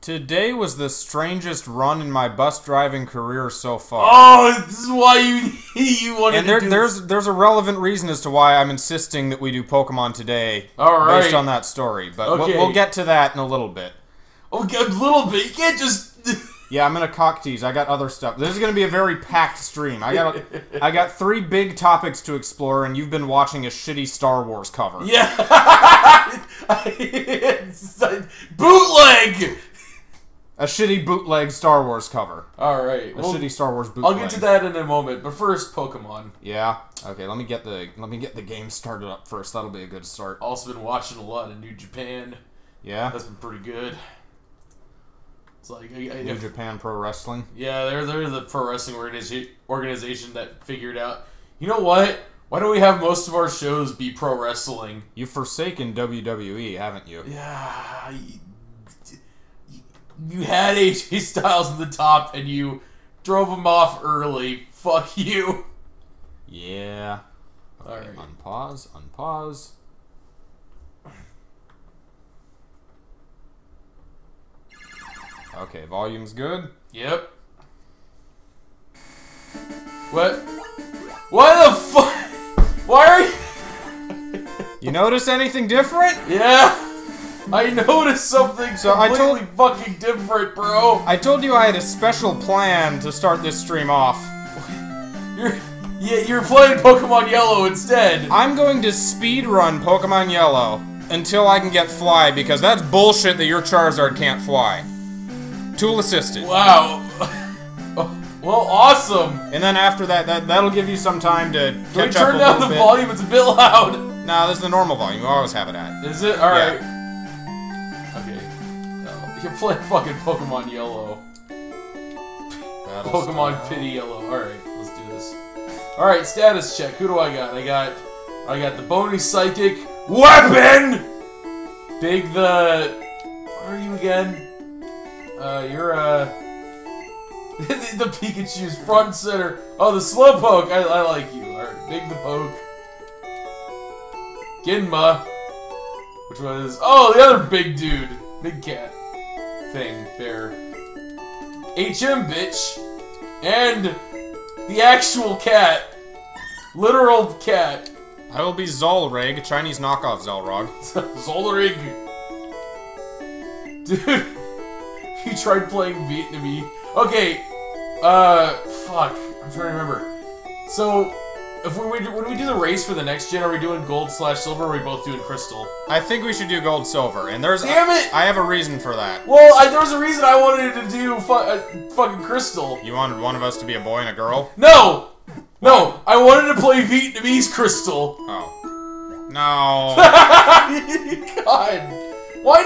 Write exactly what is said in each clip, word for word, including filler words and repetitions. Today was the strangest run in my bus driving career so far. Oh, this is why you you wanted and there, to do there's this. There's a relevant reason as to why I'm insisting that we do Pokemon today. All right. Based on that story, but okay. we'll, we'll get to that in a little bit. Okay, a little bit. You can't just. Yeah, I'm gonna cock tease. I got other stuff. This is gonna be a very packed stream. I got I got three big topics to explore, and you've been watching a shitty Star Wars cover. Yeah. Bootleg. A shitty bootleg Star Wars cover. Alright. A well, shitty Star Wars bootleg. I'll get to that in a moment, but first, Pokemon. Yeah? Okay, let me get the let me get the game started up first. That'll be a good start. Also been watching a lot of New Japan. Yeah? That's been pretty good. It's like... I, I, New if, Japan Pro Wrestling? Yeah, they're, they're the pro wrestling organi organization that figured out... You know what? Why don't we have most of our shows be pro wrestling? You've forsaken W W E, haven't you? Yeah... You, You had A J Styles in the top, and you drove him off early. Fuck you. Yeah. Okay, all right. Unpause. Unpause. Okay, volume's good. Yep. What? Why the fuck? Why are you? You notice anything different? Yeah. I noticed something so completely I told, fucking different, bro. I told you I had a special plan to start this stream off. You're, yeah, you're playing Pokemon Yellow instead. I'm going to speedrun Pokemon Yellow until I can get Fly, because that's bullshit that your Charizard can't fly. Tool assisted. Wow. Well, awesome. And then after that, that that'll give you some time to catch up a little bit. Can we turn down the volume? It's a bit loud. Nah, this is the normal volume. We always have it at. Is it? All right. Yeah. You're playing fucking Pokemon Yellow. Battle Pokemon style. Pity Yellow. Alright, let's do this. Alright, status check. Who do I got? I got I got the bony psychic weapon! Big the What are you again? Uh you're uh the Pikachu's front center. Oh, the Slowpoke! I I like you. Alright, Big the Poke. Ginma. Which one is Oh, the other big dude. Big cat. Thing there. H M bitch and the actual cat. Literal cat. I will be Zolrig, Chinese knockoff Zolrog. Zolrig. Dude, you tried playing Vietnamese. Okay, uh, fuck. I'm trying to remember. So, if we, we do, when we do the race for the next gen, are we doing gold slash silver, or are we both doing crystal? I think we should do gold silver, and there's... Damn it! I, I have a reason for that. Well, I, there was a reason I wanted to do fu uh, fucking crystal. You wanted one of us to be a boy and a girl? No! No! I wanted to play Vietnamese crystal. Oh. No. God. Why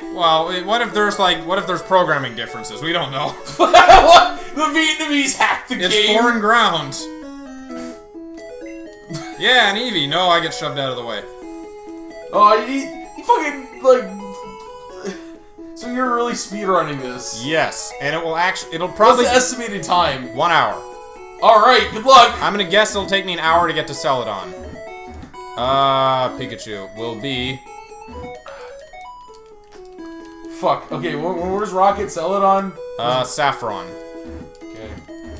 not? Well, what if there's, like, what if there's programming differences? We don't know. What? The Vietnamese hacked the it's game. It's foreign ground. Yeah, and Eevee. No, I get shoved out of the way. Oh, he, he fucking, like... So you're really speedrunning this. Yes, and it will actually... It'll probably... What's the estimated time? One hour. Alright, good luck! I'm gonna guess it'll take me an hour to get to Celadon. Uh, Pikachu will be... Fuck. Okay, where, where's Rocket? Celadon? Uh, Saffron. Okay.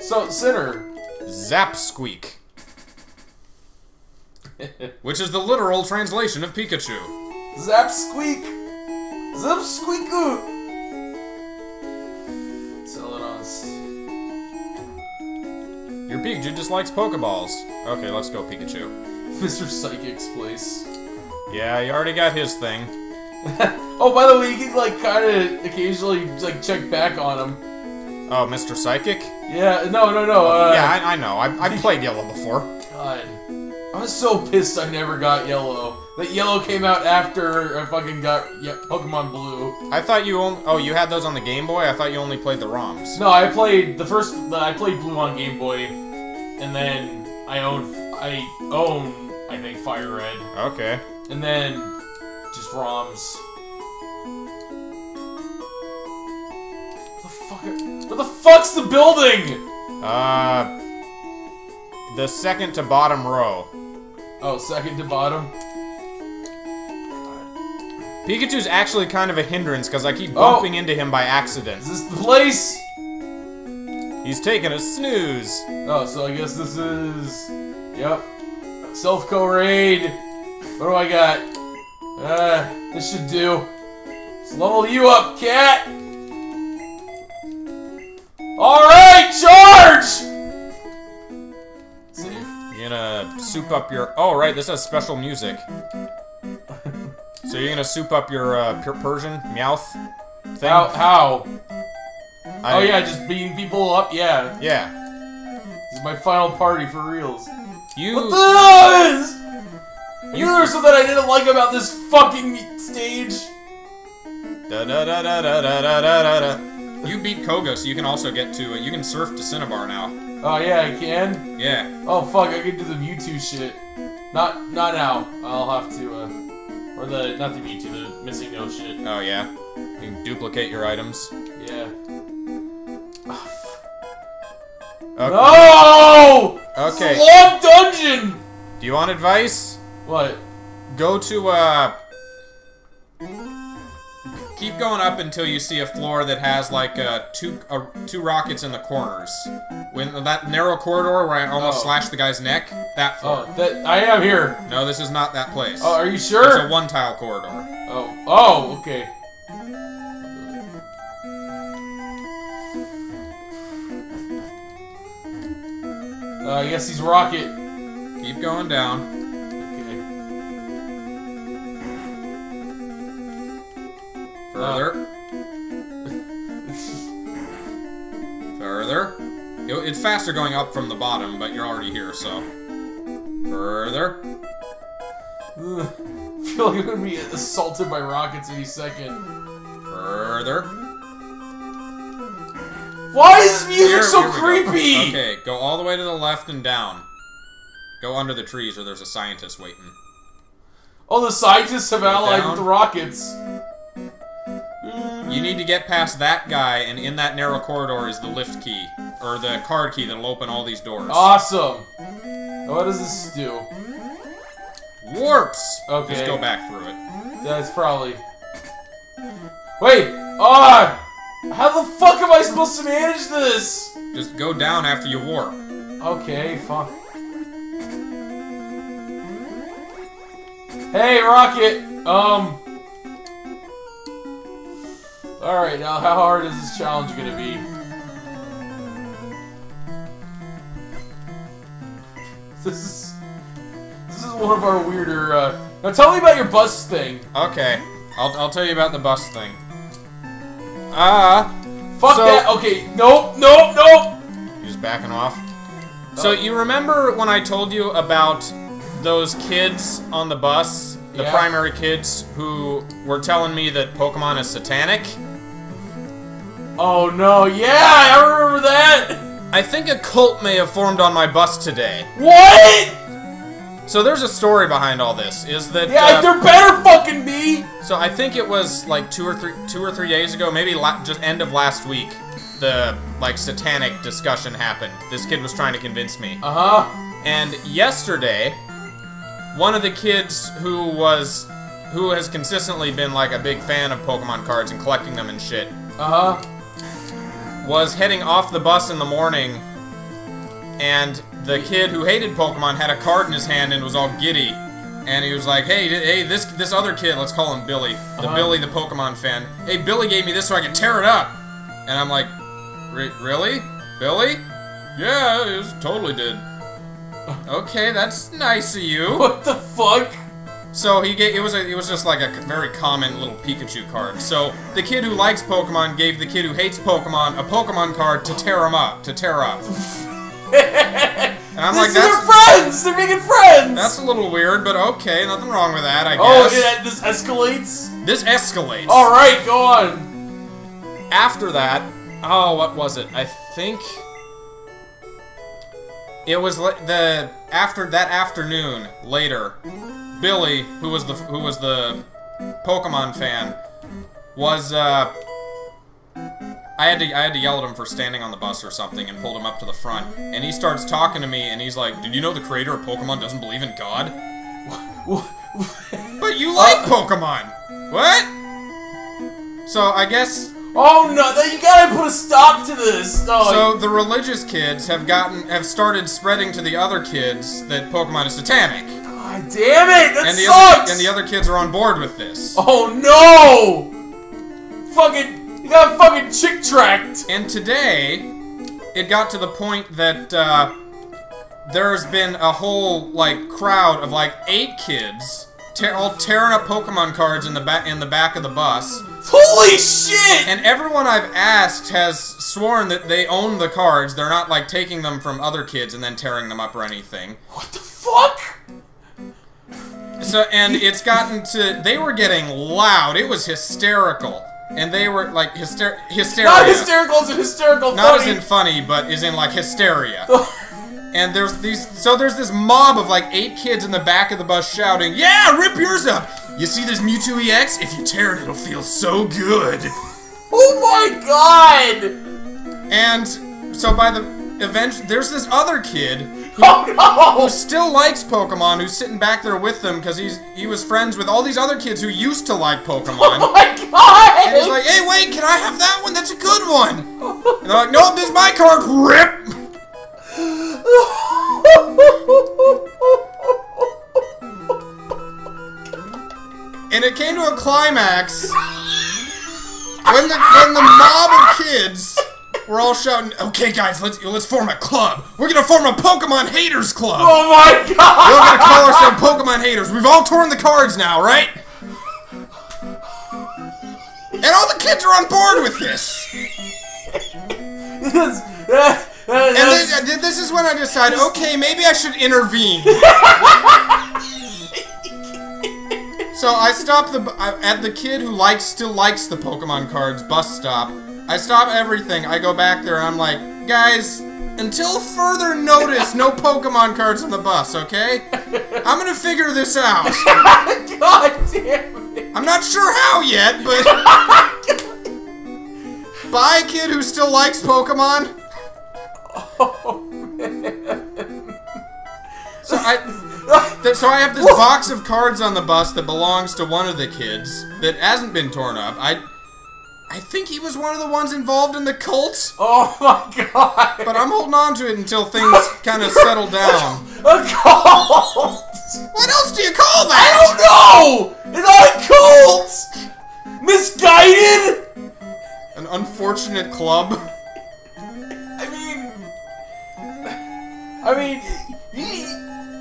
So, Sinner... Zap Squeak. Which is the literal translation of Pikachu. Zap Squeak! Zap Squeakoo! Celadon. Your Pikachu just likes Pokeballs. Okay, let's go, Pikachu. Mister Psychic's place. Yeah, you already got his thing. Oh, by the way, you can, like, kinda occasionally, like, check back on him. Oh, Mister Psychic? Yeah, no, no, no. Uh, yeah, I, I know. I, I played Yellow before. God. I was so pissed I never got Yellow. That Yellow came out after I fucking got yeah, Pokemon Blue. I thought you only... Oh, you had those on the Game Boy? I thought you only played the ROMs. No, I played... The first... I played Blue on Game Boy. And then I owned... I own, I think, Fire Red. Okay. And then... Just ROMs. Where the fuck's the building? Uh... The second to bottom row. Oh, second to bottom? Pikachu's actually kind of a hindrance because I keep bumping oh. into him by accident. Is this the place? He's taking a snooze. Oh, so I guess this is... Yep. Silph Co raid. What do I got? Uh, this should do. Let's level you up, cat! Alright, charge! You're gonna soup up your... Oh, right, this has special music. So you're gonna soup up your uh, Persian Meowth thing? How? How? I, oh yeah, just beating people up, yeah. Yeah. This is my final party for reals. You... What the is? You know something I didn't like about this fucking stage? Da da da da da da da da da. You beat Koga, so you can also get to... Uh, you can surf to Cinnabar now. Oh yeah, I can? Yeah. Oh fuck, I can do the Mewtwo shit. Not, not now. I'll have to, uh... Or the, not the Mewtwo, the Missingno shit. Oh yeah. You can duplicate your items. Yeah. Okay. No! Okay. Long dungeon! Do you want advice? What? Go to, uh... keep going up until you see a floor that has, like, uh, two uh, two rockets in the corners. When that narrow corridor where I almost oh. slashed the guy's neck, that floor. Oh, that, I am here. No, this is not that place. Oh, are you sure? It's a one-tile corridor. Oh. Oh, okay. Uh, I guess he's Rocket. Keep going down. Okay. Further. Uh. Further. It, it's faster going up from the bottom, but you're already here, so. Further. Ugh. I feel like I'm gonna be assaulted by rockets any second. Further. Why is this music so creepy? Go. Okay, go all the way to the left and down. Go under the trees or there's a scientist waiting. Oh, the scientists have go allied down. With the rockets. You need to get past that guy, and in that narrow corridor is the lift key. Or the card key that'll open all these doors. Awesome! What does this do? Warps! Okay. Just go back through it. That's probably... Wait! Ah! Oh! How the fuck am I supposed to manage this? Just go down after you warp. Okay, fuck. Hey, Rocket! Um... Alright, now how hard is this challenge gonna be? This is... This is one of our weirder, uh... Now tell me about your bus thing. Okay. I'll, I'll tell you about the bus thing. Ah, uh, fuck so, that. Okay, nope, nope, nope. You're just backing off. Oh. So you remember when I told you about those kids on the bus, the yeah. primary kids who were telling me that Pokemon is satanic? Oh no, yeah, I remember that. I think a cult may have formed on my bus today. What? So there's a story behind all this, is that... Yeah, uh, there better fucking be! So I think it was, like, two or three two or three days ago, maybe la just end of last week, the, like, satanic discussion happened. This kid was trying to convince me. Uh-huh. And yesterday, one of the kids who was... who has consistently been, like, a big fan of Pokemon cards and collecting them and shit... Uh-huh. ...was heading off the bus in the morning, and... the kid who hated Pokemon had a card in his hand and was all giddy. And he was like, hey, hey, this this other kid, let's call him Billy. The uh-huh. Billy, the Pokemon fan. Hey, Billy gave me this so I could tear it up. And I'm like, really? Billy? Yeah, it was, totally did. Okay, that's nice of you. What the fuck? So he gave, it was a, it was just like a very common little Pikachu card. So the kid who likes Pokemon gave the kid who hates Pokemon a Pokemon card to tear him up, to tear up. And I'm this like, that's, they're friends! They're making friends! That's a little weird, but okay, nothing wrong with that, I oh, guess. Oh, yeah, this escalates? This escalates. Alright, go on! After that, oh, what was it? I think... It was the... after that afternoon, later, Billy, who was the, who was the Pokemon fan, was, uh... I had to I had to yell at him for standing on the bus or something and pulled him up to the front. And he starts talking to me and he's like, did you know the creator of Pokemon doesn't believe in God? But you like uh, Pokemon! What? So I guess... Oh no, you gotta put a stop to this! Oh. So the religious kids have gotten, have started spreading to the other kids that Pokemon is satanic. God damn it, that and the sucks! Other, and the other kids are on board with this. Oh no! Fucking, you got fucking chick-tracked! And today, it got to the point that, uh, there's been a whole, like, crowd of, like, eight kids te all tearing up Pokemon cards in the, ba in the back of the bus. Holy shit! And everyone I've asked has sworn that they own the cards. They're not, like, taking them from other kids and then tearing them up or anything. What the fuck? So, and it's gotten to... They were getting loud. It was hysterical. And they were, like, hyster hysteria. Not hysterical as in hysterical not funny. Not as in funny, but as in, like, hysteria. And there's these... So there's this mob of, like, eight kids in the back of the bus shouting, "Yeah, rip yours up! You see this Mewtwo E X? If you tear it, it'll feel so good!" Oh my god! And so by the event, there's this other kid who, oh no! who still likes Pokemon, who's sitting back there with them because he's he was friends with all these other kids who used to like Pokemon. Oh my god! And he's like, "Hey, wait, can I have that one? That's a good one!" And they're like, "Nope, this is my card, rip!" And it came to a climax when the, when the mob of kids were all shouting, "Okay, guys, let's let's form a club. We're gonna form a Pokemon haters club. Oh my god! We're gonna call ourselves Pokemon haters. We've all torn the cards now, right?" And all the kids are on board with this. And then, this is when I decided, okay, maybe I should intervene. So I stopped the I, at the kid who likes still likes the Pokemon cards bus stop. I stop everything. I go back there. And I'm like, "Guys, until further notice, no Pokemon cards on the bus, okay? I'm gonna figure this out." God damn it! I'm not sure how yet, but bye, kid who still likes Pokemon. Oh man! So I. So I have this Whoa. box of cards on the bus that belongs to one of the kids that hasn't been torn up. I I think he was one of the ones involved in the cult. Oh my god. But I'm holding on to it until things kind of settle down. A cult! What else do you call that? I don't know! It's not a cult! Misguided? An unfortunate club? I mean... I mean... He,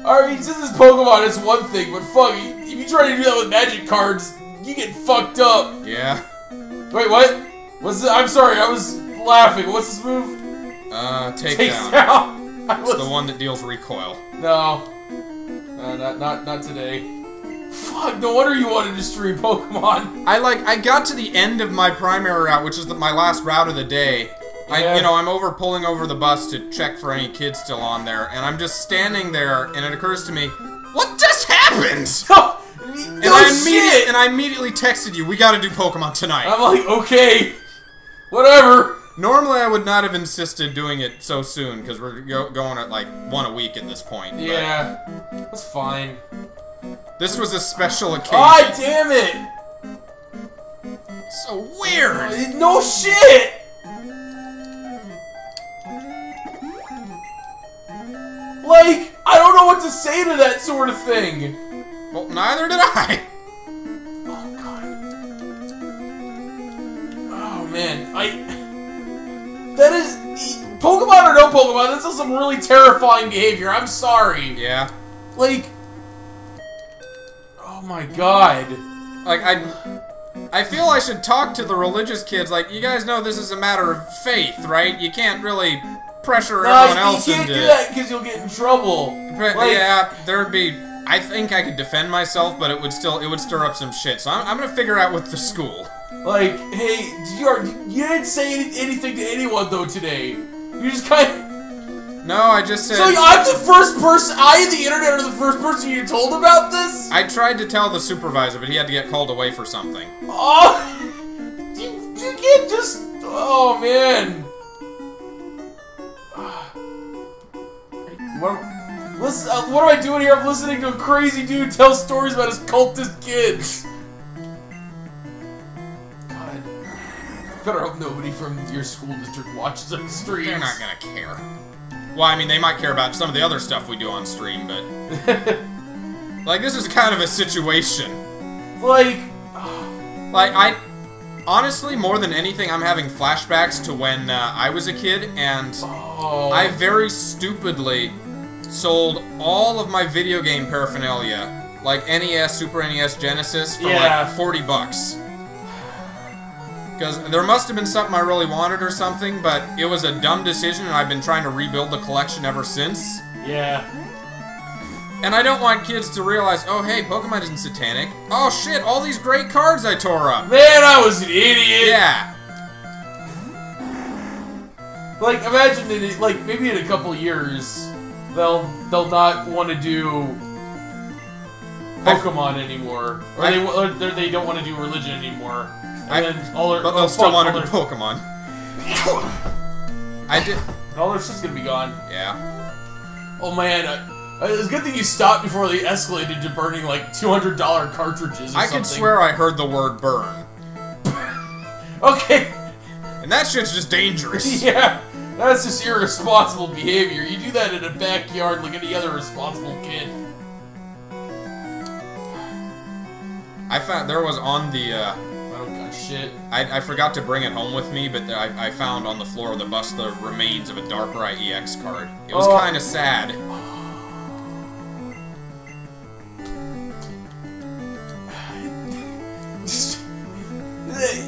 Alright, since this Pokemon is one thing, but fuck, if you try to do that with magic cards, you get fucked up. Yeah. Wait, what? What's this? I'm sorry, I was laughing. What's this move? Uh, takedown. Takedown. It's was... the one that deals recoil. No. Uh, not, not, not today. Fuck, no wonder you wanted to stream Pokemon. I, like, I got to the end of my primary route, which is the, my last route of the day. Yeah. I, you know, I'm over pulling over the bus to check for any kids still on there, and I'm just standing there, and it occurs to me, what just happened? No, no and I shit. And I immediately texted you, "We gotta do Pokemon tonight." I'm like, okay, whatever. Normally, I would not have insisted doing it so soon, because we're go going at, like, one a week at this point. Yeah, but that's fine. This was a special occasion. God damn it! So weird! No shit! Like, I don't know what to say to that sort of thing. Well, neither did I. Oh, God. Oh, man. I... That is... Pokemon or no Pokemon, that's still some really terrifying behavior. I'm sorry. Yeah. Like... Oh, my God. Like, I... I feel I should talk to the religious kids. Like, you guys know this is a matter of faith, right? You can't really... pressure no, everyone else into... You can't into, do that because you'll get in trouble. But, like, yeah, there'd be... I think I could defend myself, but it would still... It would stir up some shit, so I'm, I'm gonna figure out with the school. Like, hey, you, you didn't say any, anything to anyone, though, today. You just kind of... No, I just said... So like, I'm the first person... I, the internet, are the first person you told about this? I tried to tell the supervisor, but he had to get called away for something. Oh! You, you can't just... Oh, man. What, listen, uh, what am I doing here? I'm listening to a crazy dude tell stories about his cultist kids. Better hope nobody from your school district watches on the stream. They're not gonna care. Well, I mean, they might care about some of the other stuff we do on stream, but... like, this is kind of a situation. Like... like, I... honestly, more than anything, I'm having flashbacks to when uh, I was a kid, and oh. I very stupidly sold all of my video game paraphernalia, like N E S, Super N E S, Genesis, for yeah. like forty bucks. Because there must have been something I really wanted or something, but it was a dumb decision, and I've been trying to rebuild the collection ever since. Yeah. And I don't want kids to realize, oh hey, Pokemon isn't satanic. Oh shit, all these great cards I tore up! Man, I was an idiot! Yeah. Like, imagine that it, like, maybe in a couple years, they'll, they'll not want to do Pokemon anymore. Or they, or they don't want to do religion anymore. And I, then all our, but oh, they'll still want to do Pokemon. I did. All their shit's gonna be gone. Yeah. Oh man, uh, it's a good thing you stopped before they escalated to burning like two hundred dollar cartridges. Or I could swear I heard the word burn. Okay. And that shit's just dangerous. Yeah, that's just irresponsible behavior. You do that in a backyard like any other responsible kid. I found there was on the. Uh, Oh god, shit! I, I forgot to bring it home with me, but I, I found on the floor of the bus the remains of a Darkrai E X card. It was oh. kind of sad.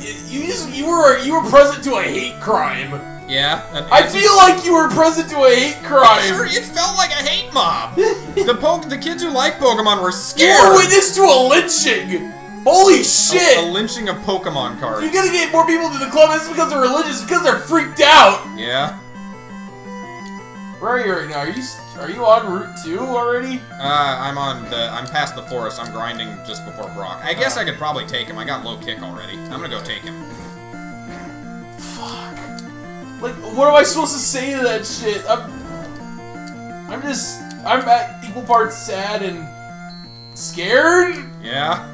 you just you were you were present to a hate crime. Yeah. I feel like you were present to a hate crime. I'm sure, it felt like a hate mob. the po the kids who like Pokemon were scared. You were witness to a lynching. Holy shit! A, a lynching of Pokemon cards. You're gonna get more people to the club, it's because they're religious, because they're freaked out! Yeah. Where are you right now? Are you are you on Route two already? Uh, I'm on the... I'm past the forest, I'm grinding just before Brock. I guess uh. I could probably take him, I got low kick already. I'm gonna go take him. Fuck. Like, what am I supposed to say to that shit? I'm... I'm just... I'm at equal parts sad and... scared? Yeah.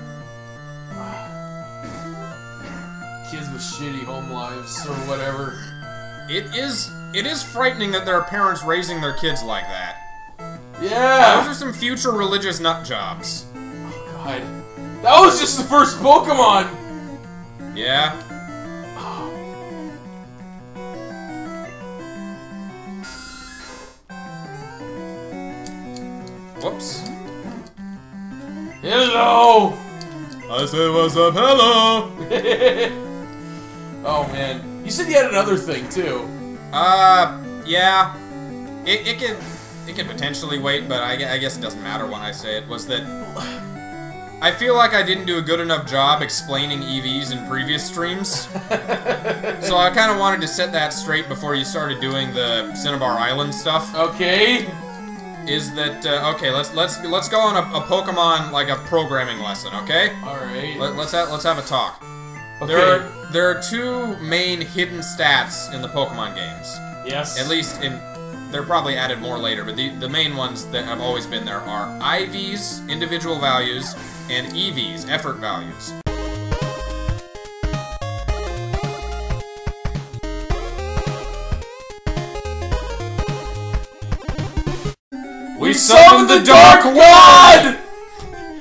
Kids with shitty home lives or whatever. It is it is frightening that there are parents raising their kids like that. Yeah. Those are some future religious nut jobs. Oh god. That was just the first Pokemon. Yeah. Oh. Whoops. Hello. I said what's up, hello. Oh man, you said you had another thing too. Uh, yeah, it it can it can potentially wait, but I, I guess it doesn't matter when I say it. Was that I feel like I didn't do a good enough job explaining E Vs in previous streams, so I kind of wanted to set that straight before you started doing the Cinnabar Island stuff. Okay. Is that uh, okay? Let's let's let's go on a, a Pokemon like a programming lesson, okay? All right. Let, let's have, let's have a talk. Okay. There are, there are two main hidden stats in the Pokemon games. Yes. At least in... They're probably added more later, but the, the main ones that have always been there are I Vs, individual values, and E Vs, effort values. We summoned the Dark Wand!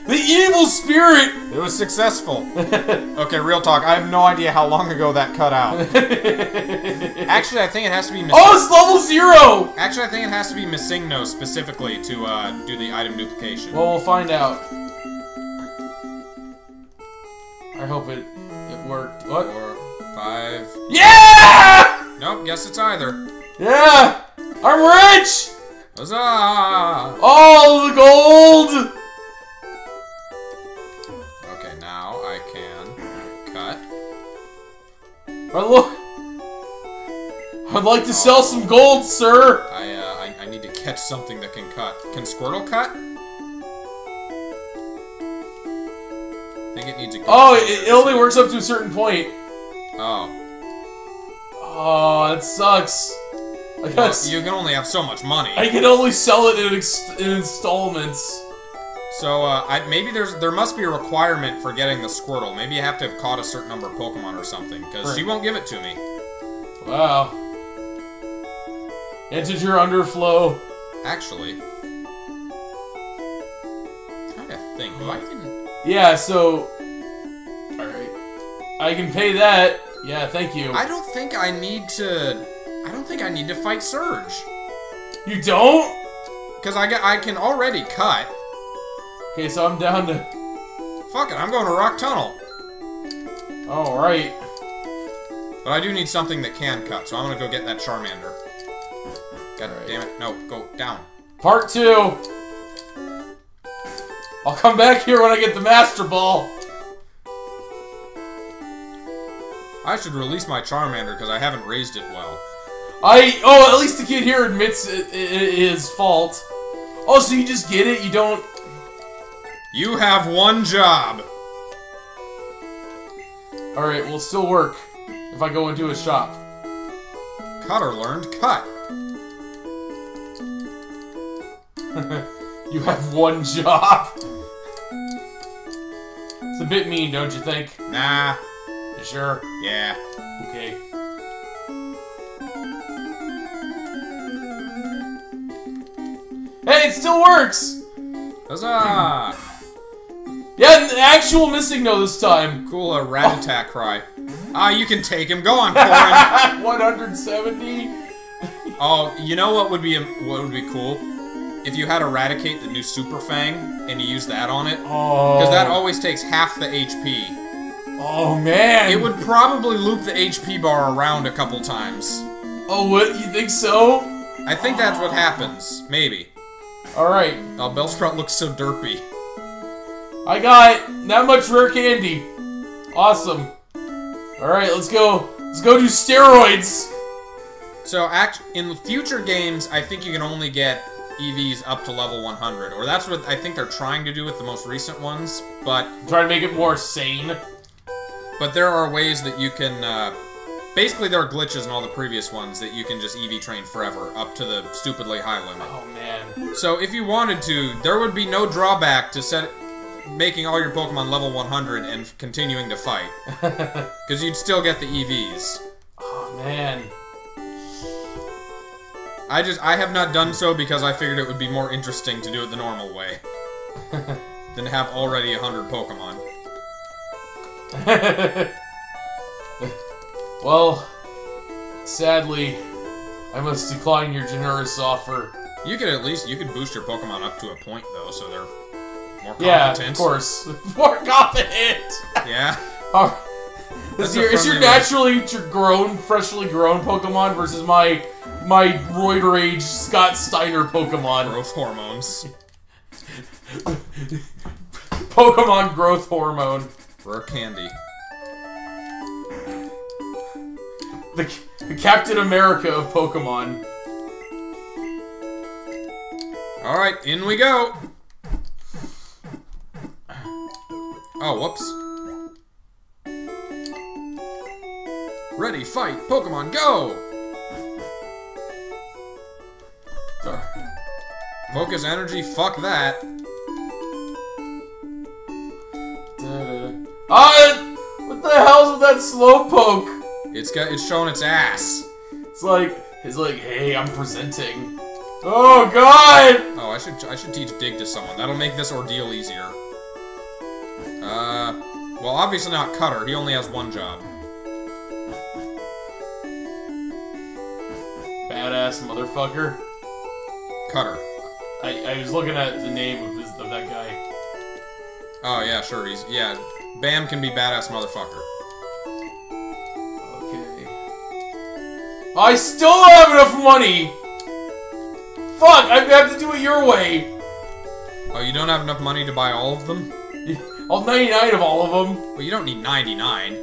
The evil spirit! It was successful. Okay, real talk. I have no idea how long ago that cut out. Actually, I think it has to be Missingno. Oh, it's level zero! Actually, I think it has to be Missingno specifically to uh, do the item duplication. Well, we'll find out. I hope it it worked. What? Four, five. Yeah! Nope, guess it's either. Yeah! I'm rich! Huzzah! All the gold! Look, I'd like to sell some gold, sir. I, uh, I I need to catch something that can cut. Can Squirtle cut? I think it needs a. Oh, it, it only works up to a certain point. Oh. Oh, that sucks. I guess well, you can only have so much money. I can only sell it in, ex in installments. So, uh, I, maybe there's there must be a requirement for getting the Squirtle. Maybe you have to have caught a certain number of Pokemon or something, because right. she won't give it to me. Wow. Integer underflow. Actually, I'm trying to think. Do I can... Yeah, so... Alright. I can pay that. Yeah, thank you. I don't think I need to... I don't think I need to fight Surge. You don't? Because I, I can already cut. Okay, so I'm down to... Fuck it, I'm going to Rock Tunnel. Alright. But I do need something that can cut, so I'm going to go get that Charmander. God right. damn it. No, go down. Part two. I'll come back here when I get the Master Ball. I should release my Charmander because I haven't raised it well. I... Oh, at least the kid here admits it, it, it, his fault. Oh, so you just get it? You don't... You have one job. Alright, we'll still work if I go into a shop. Cutter learned cut. You have one job. It's a bit mean, don't you think? Nah. You sure? Yeah. Okay. Hey, it still works! Huzzah! Yeah, an actual Missingno this time. Cool, a rat oh. attack cry. Ah, uh, you can take him. Go on, Corin. one hundred seventy. Oh, you know what would be what would be cool? If you had Eradicate, the new Super Fang, and you use that on it. Oh. Because that always takes half the H P. Oh, man. It would probably loop the H P bar around a couple times. Oh, what? You think so? I think oh. that's what happens. Maybe. Alright. Oh, Bellsprout looks so derpy. I got that much rare candy. Awesome. Alright, let's go. Let's go do steroids. So, act in future games, I think you can only get... E Vs up to level one hundred, or that's what I think they're trying to do with the most recent ones, but... Trying to make it more sane. But there are ways that you can, uh... basically there are glitches in all the previous ones that you can just E V train forever, up to the stupidly high limit. Oh, man. So if you wanted to, there would be no drawback to set making all your Pokemon level one hundred and continuing to fight. Because you'd still get the E Vs. Oh, man. I just, I have not done so because I figured it would be more interesting to do it the normal way. Than have already one hundred Pokemon. Well, sadly, I must decline your generous offer. You could at least, you could boost your Pokemon up to a point, though, so they're more competent. Yeah, of course. More competent! Yeah. Oh, is your, is your naturally grown, freshly grown Pokemon versus my... My roider age Scott Steiner Pokemon. Growth hormones. Pokemon growth hormone. Rare candy. The, the Captain America of Pokemon. Alright, in we go. Oh, whoops. Ready, fight, Pokemon, go! Focus energy, fuck that. Ah! What the hell's with that Slowpoke? It's got it's showing its ass. It's like it's like, hey, I'm presenting. Oh god! Oh, I should I should teach Dig to someone. That'll make this ordeal easier. Uh well, obviously not Cutter, he only has one job. Badass motherfucker. Cutter. I, I was looking at the name of, his, of that guy. Oh, yeah, sure, he's... Yeah, Bam can be badass motherfucker. Okay. I still don't have enough money! Fuck, I have to do it your way! Oh, you don't have enough money to buy all of them? All ninety-nine of all of them? Well, you don't need ninety-nine.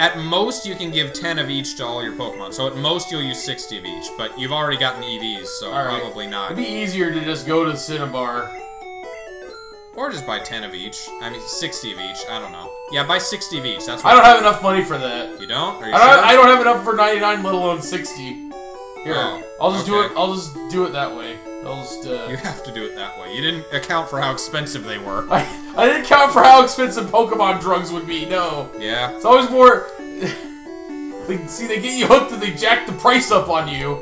At most, you can give ten of each to all your Pokemon. So at most, you'll use sixty of each. But you've already gotten E Vs, so right. probably not. It'd be easier to just go to Cinnabar. Or just buy ten of each. I mean, sixty of each. I don't know. Yeah, buy sixty of each. That's. What I don't have enough money for that. You don't? Are you I, don't sure? have, I don't have enough for ninety-nine, let alone sixty. Here, oh, I'll just okay. do it. I'll just do it that way. Those, uh... You have to do it that way. You didn't account for how expensive they were. I, I didn't account for how expensive Pokemon drugs would be, no. Yeah. It's always more... they, see, they get you hooked and they jack the price up on you.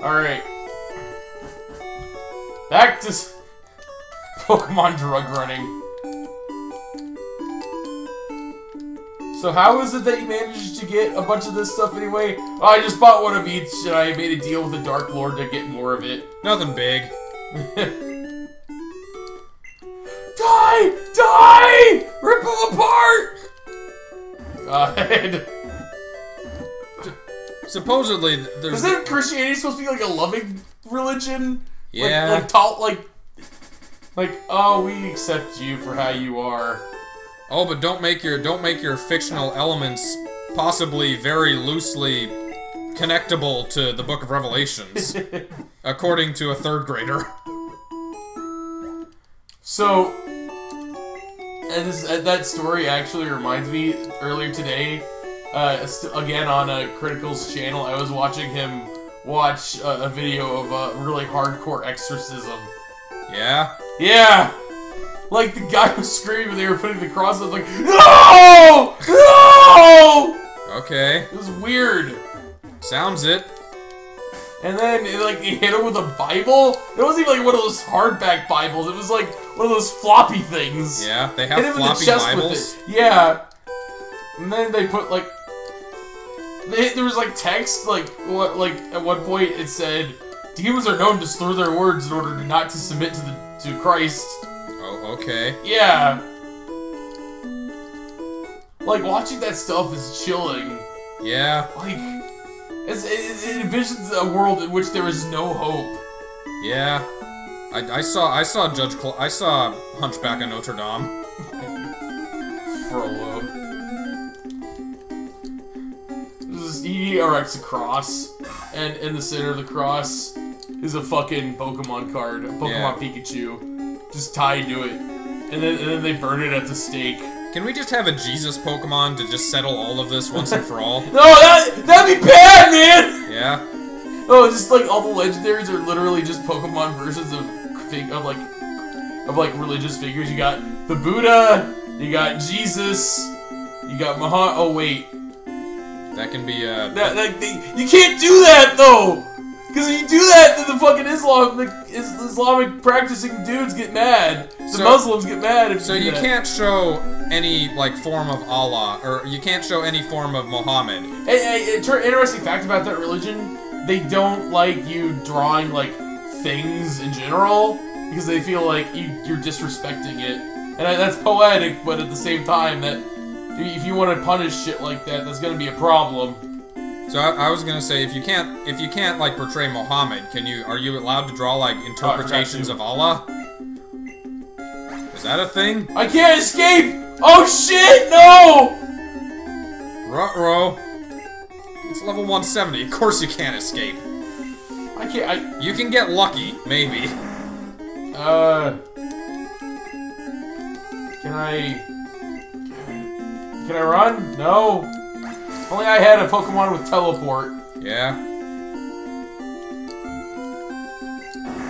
Alright. Back to... Pokemon drug running. So how is it that you managed to get a bunch of this stuff anyway? Oh, I just bought one of each, and I made a deal with the Dark Lord to get more of it. Nothing big. Die! Die! Rip them apart! God. Supposedly, there's... Isn't Christianity supposed to be, like, a loving religion? Yeah. Like, like, taught, like... Like, oh, we accept you for how you are. Oh, but don't make your don't make your fictional elements possibly very loosely connectable to the Book of Revelations, according to a third grader. So, and this, that story actually reminds me. Earlier today, uh, again on uh, Critical's channel, I was watching him watch uh, a video of a really hardcore exorcism. Yeah. Yeah. Like, the guy was screaming, they were putting the cross, I was like, no! No! Okay. It was weird. Sounds it. And then, it, like, he hit him with a Bible? It wasn't even, like, one of those hardback Bibles, it was, like, one of those floppy things. Yeah, they have floppy Bibles. Yeah. And then they put, like, they, there was, like, text, like, what, like, at one point it said, demons are known to slur their words in order to not to submit to, the, to Christ. Okay. Yeah. Like, watching that stuff is chilling. Yeah. Like, it's, it, it envisions a world in which there is no hope. Yeah. I, I saw I saw Judge Cl I saw Hunchback of Notre Dame. Frollo. This is, he erects a cross, and in the center of the cross is a fucking Pokemon card, a Pokemon yeah. Pikachu. Just tied to it. And then, and then they burn it at the stake. Can we just have a Jesus Pokemon to just settle all of this once and for all? No, that, that'd be bad, man! Yeah. Oh, just like all the legendaries are literally just Pokemon versions of, of like, of like religious figures. You got the Buddha, you got Jesus, you got Mahat. Oh, wait. That can be, uh... That, that, they, you can't do that, though! Because if you do that, then the fucking Islamic, Islamic practicing dudes get mad. The so, Muslims get mad if so you do So you that. Can't show any, like, form of Allah, or you can't show any form of Muhammad. Hey, hey, interesting fact about that religion, they don't like you drawing, like, things in general, because they feel like you, you're disrespecting it. And I, that's poetic, but at the same time, that if you want to punish shit like that, that's going to be a problem. So I, I was gonna say, if you can't, if you can't like portray Muhammad, can you? Are you allowed to draw like interpretations oh, of Allah? Is that a thing? I can't escape! Oh shit! No! Ruh-roh. It's level one seventy. Of course you can't escape. I can't. I... You can get lucky, maybe. Uh. Can I? Can I run? No. If only I had a Pokemon with teleport. Yeah.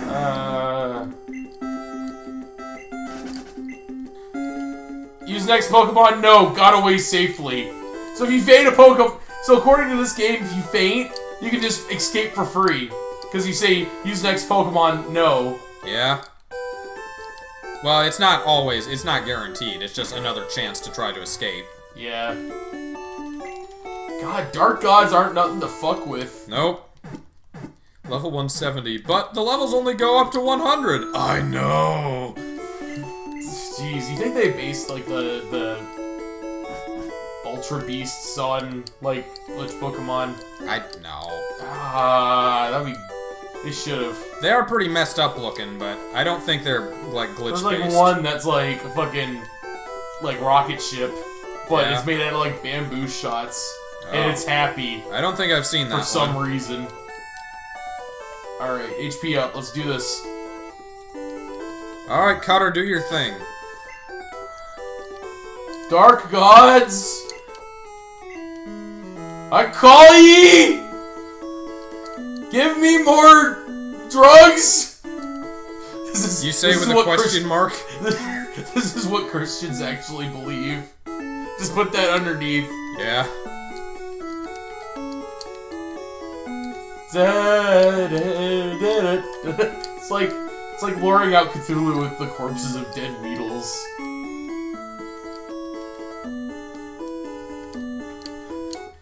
Uh. Use next Pokemon? No, got away safely. So if you faint a Pokemon, so according to this game, if you faint, you can just escape for free. Because you say, use next Pokemon, no. Yeah. Well, it's not always, it's not guaranteed. It's just another chance to try to escape. Yeah. God, dark gods aren't nothing to fuck with. Nope. Level one seventy, but the levels only go up to one hundred. I know. Jeez, you think they based like the the Ultra Beasts on like which Pokemon? I no. Ah, that'd be. They should have. They are pretty messed up looking, but I don't think they're like glitch based. There's like one that's like a fucking like rocket ship, but yeah. It's made out of like bamboo shots. Oh. And it's happy. I don't think I've seen that for some one. reason. Alright, H P up. Let's do this. Alright, Cotter, do your thing. Dark gods! I call ye! Give me more drugs. This is, you say this with is a question Christ mark. This is what Christians actually believe. Just put that underneath. Yeah. It's like it's like luring out Cthulhu with the corpses of dead beetles.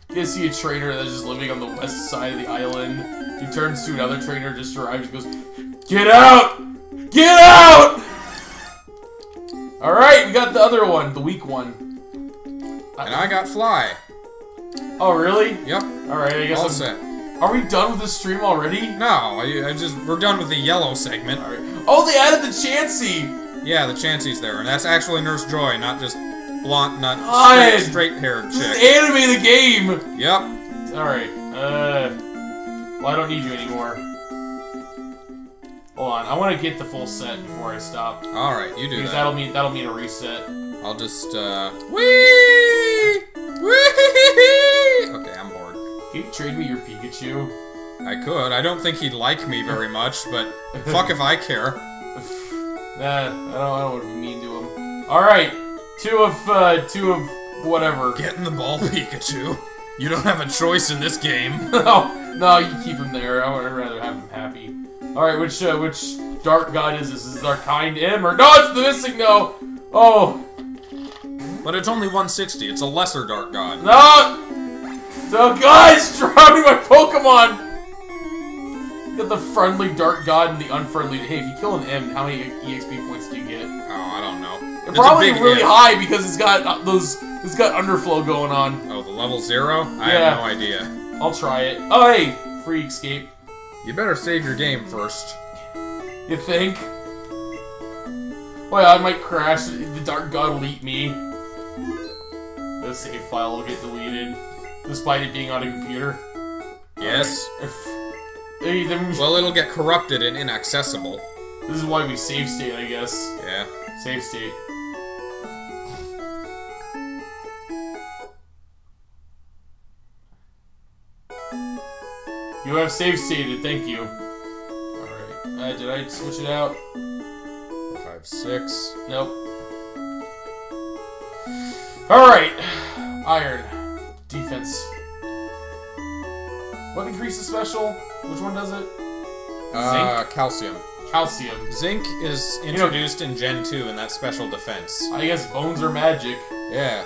You guys see a trainer that's just living on the west side of the island. He turns to another trainer, just arrives, and goes, "Get out! Get out!" All right, we got the other one, the weak one. And I got Fly. Oh really? Yep. All right, I guess all set. Are we done with this stream already? No, I, I just we're done with the yellow segment. All right. Oh, they added the Chansey. Yeah, the Chansey's there, and that's actually Nurse Joy, not just blonde, not straight, straight-haired chick. This is anime the game. Yep. All right. Uh, well, I don't need you anymore. Hold on, I want to get the full set before I stop. All right, you do because that. Because that'll mean that'll mean a reset. I'll just uh. Whee! Whee! Okay, I'm bored. Can you trade me your Pikachu? I could. I don't think he'd like me very much, but fuck if I care. Nah, I don't, I don't want to be mean to him. Alright, two of, uh, two of whatever. Get in the ball, Pikachu. You don't have a choice in this game. No, no, you keep him there. I would rather have him happy. Alright, which, uh, which dark god is this? Is there kind M or... No, it's the Missingno! Oh! But it's only one sixty. It's a lesser dark god. No! The guy's drowning my Pokemon! You got the friendly Dark God and the unfriendly... Hey, if you kill an M, how many E X P points do you get? Oh, I don't know. It's probably really M. high because it's got those... It's got underflow going on. Oh, the level zero? Yeah. I have no idea. I'll try it. Oh, hey! Free escape. You better save your game first. You think? Well, I might crash. The Dark God will eat me. The save file will get deleted. Despite it being on a computer. Yes. Right. Well, it'll get corrupted and inaccessible. This is why we save state, I guess. Yeah. Save state. You have save stated, thank you. Alright. Uh, did I switch it out? Five, six. Nope. Alright. Iron. Defense. What increases special? Which one does it? Uh, Zinc? Calcium. Calcium. Zinc is introduced you know, in Gen two, and that's special defense. I guess bones are magic. Yeah.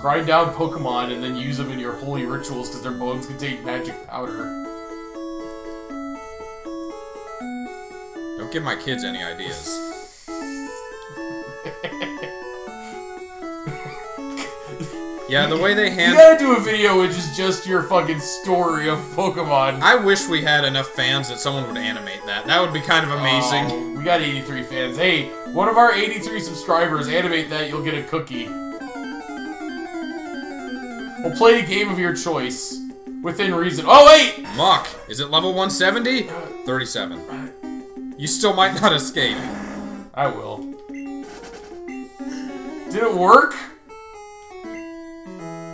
Grind down Pokemon and then use them in your holy rituals because their bones contain magic powder. Don't give my kids any ideas. Yeah, the way they handle. You gotta do a video which is just your fucking story of Pokemon. I wish we had enough fans that someone would animate that. That would be kind of amazing. Oh, we got eighty-three fans. Hey, one of our eighty-three subscribers, animate that, you'll get a cookie. We'll play a game of your choice. Within reason. Oh, wait! Muck, is it level one seventy? thirty-seven. You still might not escape. I will. Did it work?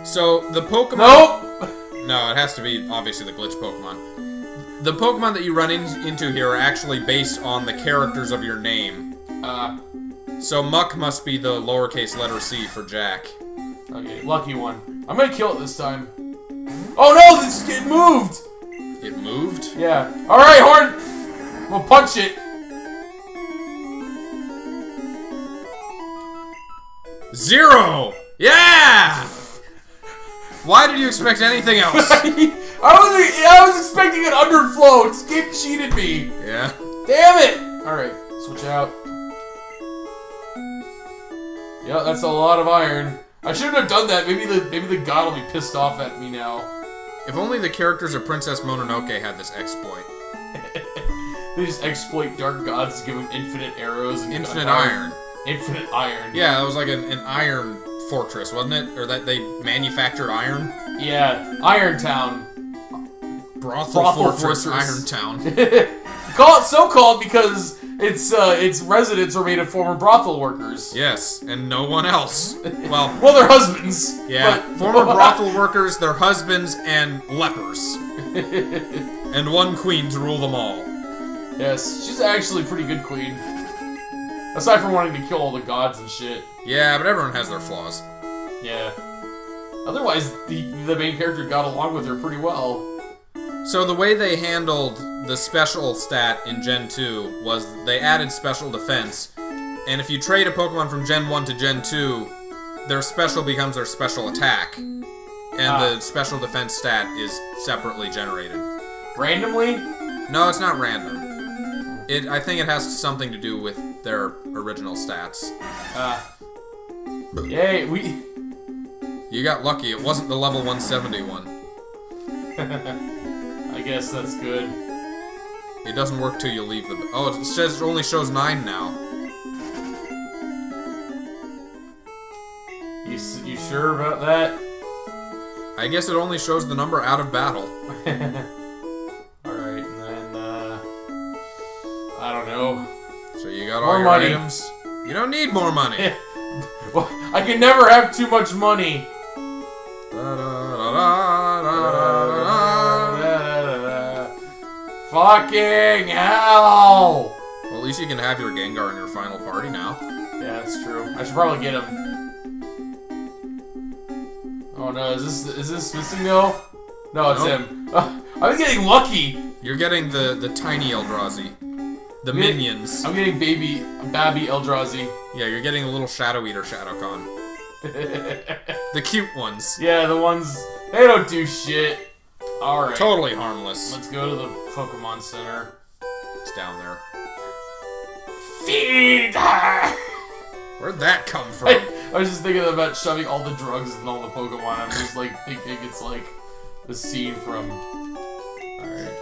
So, the Pokemon... Nope! No, it has to be, obviously, the glitch Pokemon. The Pokemon that you run in, into here are actually based on the characters of your name. Uh... So, Muck must be the lowercase letter C for Jack. Okay, lucky one. I'm gonna kill it this time. Oh no! This, it moved! It moved? Yeah. Alright, Horn! We'll punch it! Zero! Yeah! Why did you expect anything else? I was I was expecting an underflow. This game cheated me. Yeah. Damn it! Alright, switch out. Yeah, that's a lot of iron. I shouldn't have done that. Maybe the maybe the god will be pissed off at me now. If only the characters of Princess Mononoke had this exploit. They just exploit dark gods to give them infinite arrows and infinite iron. iron. Infinite iron. Yeah, that was like an, an iron fortress, wasn't it? Or that they manufactured iron? Yeah, Iron Town. Brothel, Brothel fortress, fortress, Iron Town. Call it so called because its uh, its residents are made of former brothel workers. Yes, and no one else. Well, well, their husbands. Yeah, but... former brothel workers, their husbands, and lepers. and one queen to rule them all. Yes, she's actually a pretty good queen. Aside from wanting to kill all the gods and shit. Yeah, but everyone has their flaws. Yeah. Otherwise, the, the main character got along with her pretty well. So the way they handled the special stat in Gen two was they added special defense. And if you trade a Pokemon from Gen one to Gen two, their special becomes their special attack. And ah. the special defense stat is separately generated. Randomly? No, it's not random. It, I think it has something to do with their original stats. Ah. Uh, yay, we... You got lucky. It wasn't the level one seventy one. I guess that's good. It doesn't work till you leave the... Oh, it says it only shows nine now. You, s you sure about that? I guess it only shows the number out of battle. Alright, and then, uh... I don't know. So you got more all your money. Items. You don't need more money. Well, I can never have too much money. Fucking hell! Well, at least you can have your Gengar in your final party now. Yeah, that's true. I should probably get him. Oh no, is this is this Missingno? No, it's nope. him. Uh, I'm getting lucky. You're getting the the tiny Eldrazi. The I'm minions. Getting, I'm getting baby, babby Eldrazi. Yeah, you're getting a little Shadow Eater Shadowcon. The cute ones. Yeah, the ones, they don't do shit. Alright. Totally harmless. Let's go to the Pokemon Center. It's down there. Feed her! Where'd that come from? I, I was just thinking about shoving all the drugs in all the Pokemon. I'm just like thinking it's like the scene from... Alright.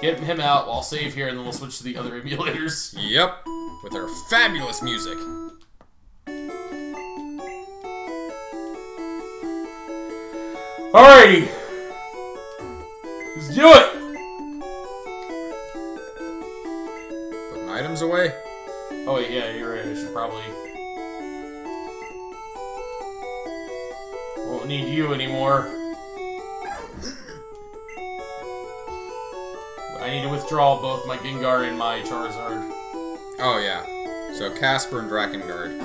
Get him out, I'll save here, and then we'll switch to the other emulators. Yep. With their fabulous music. Alrighty. Let's do it! Putting items away? Oh, yeah, you're right. I should probably... Won't need you anymore. I need to withdraw both my Gengar and my Charizard. Oh, yeah. So, Casper and Drakengard.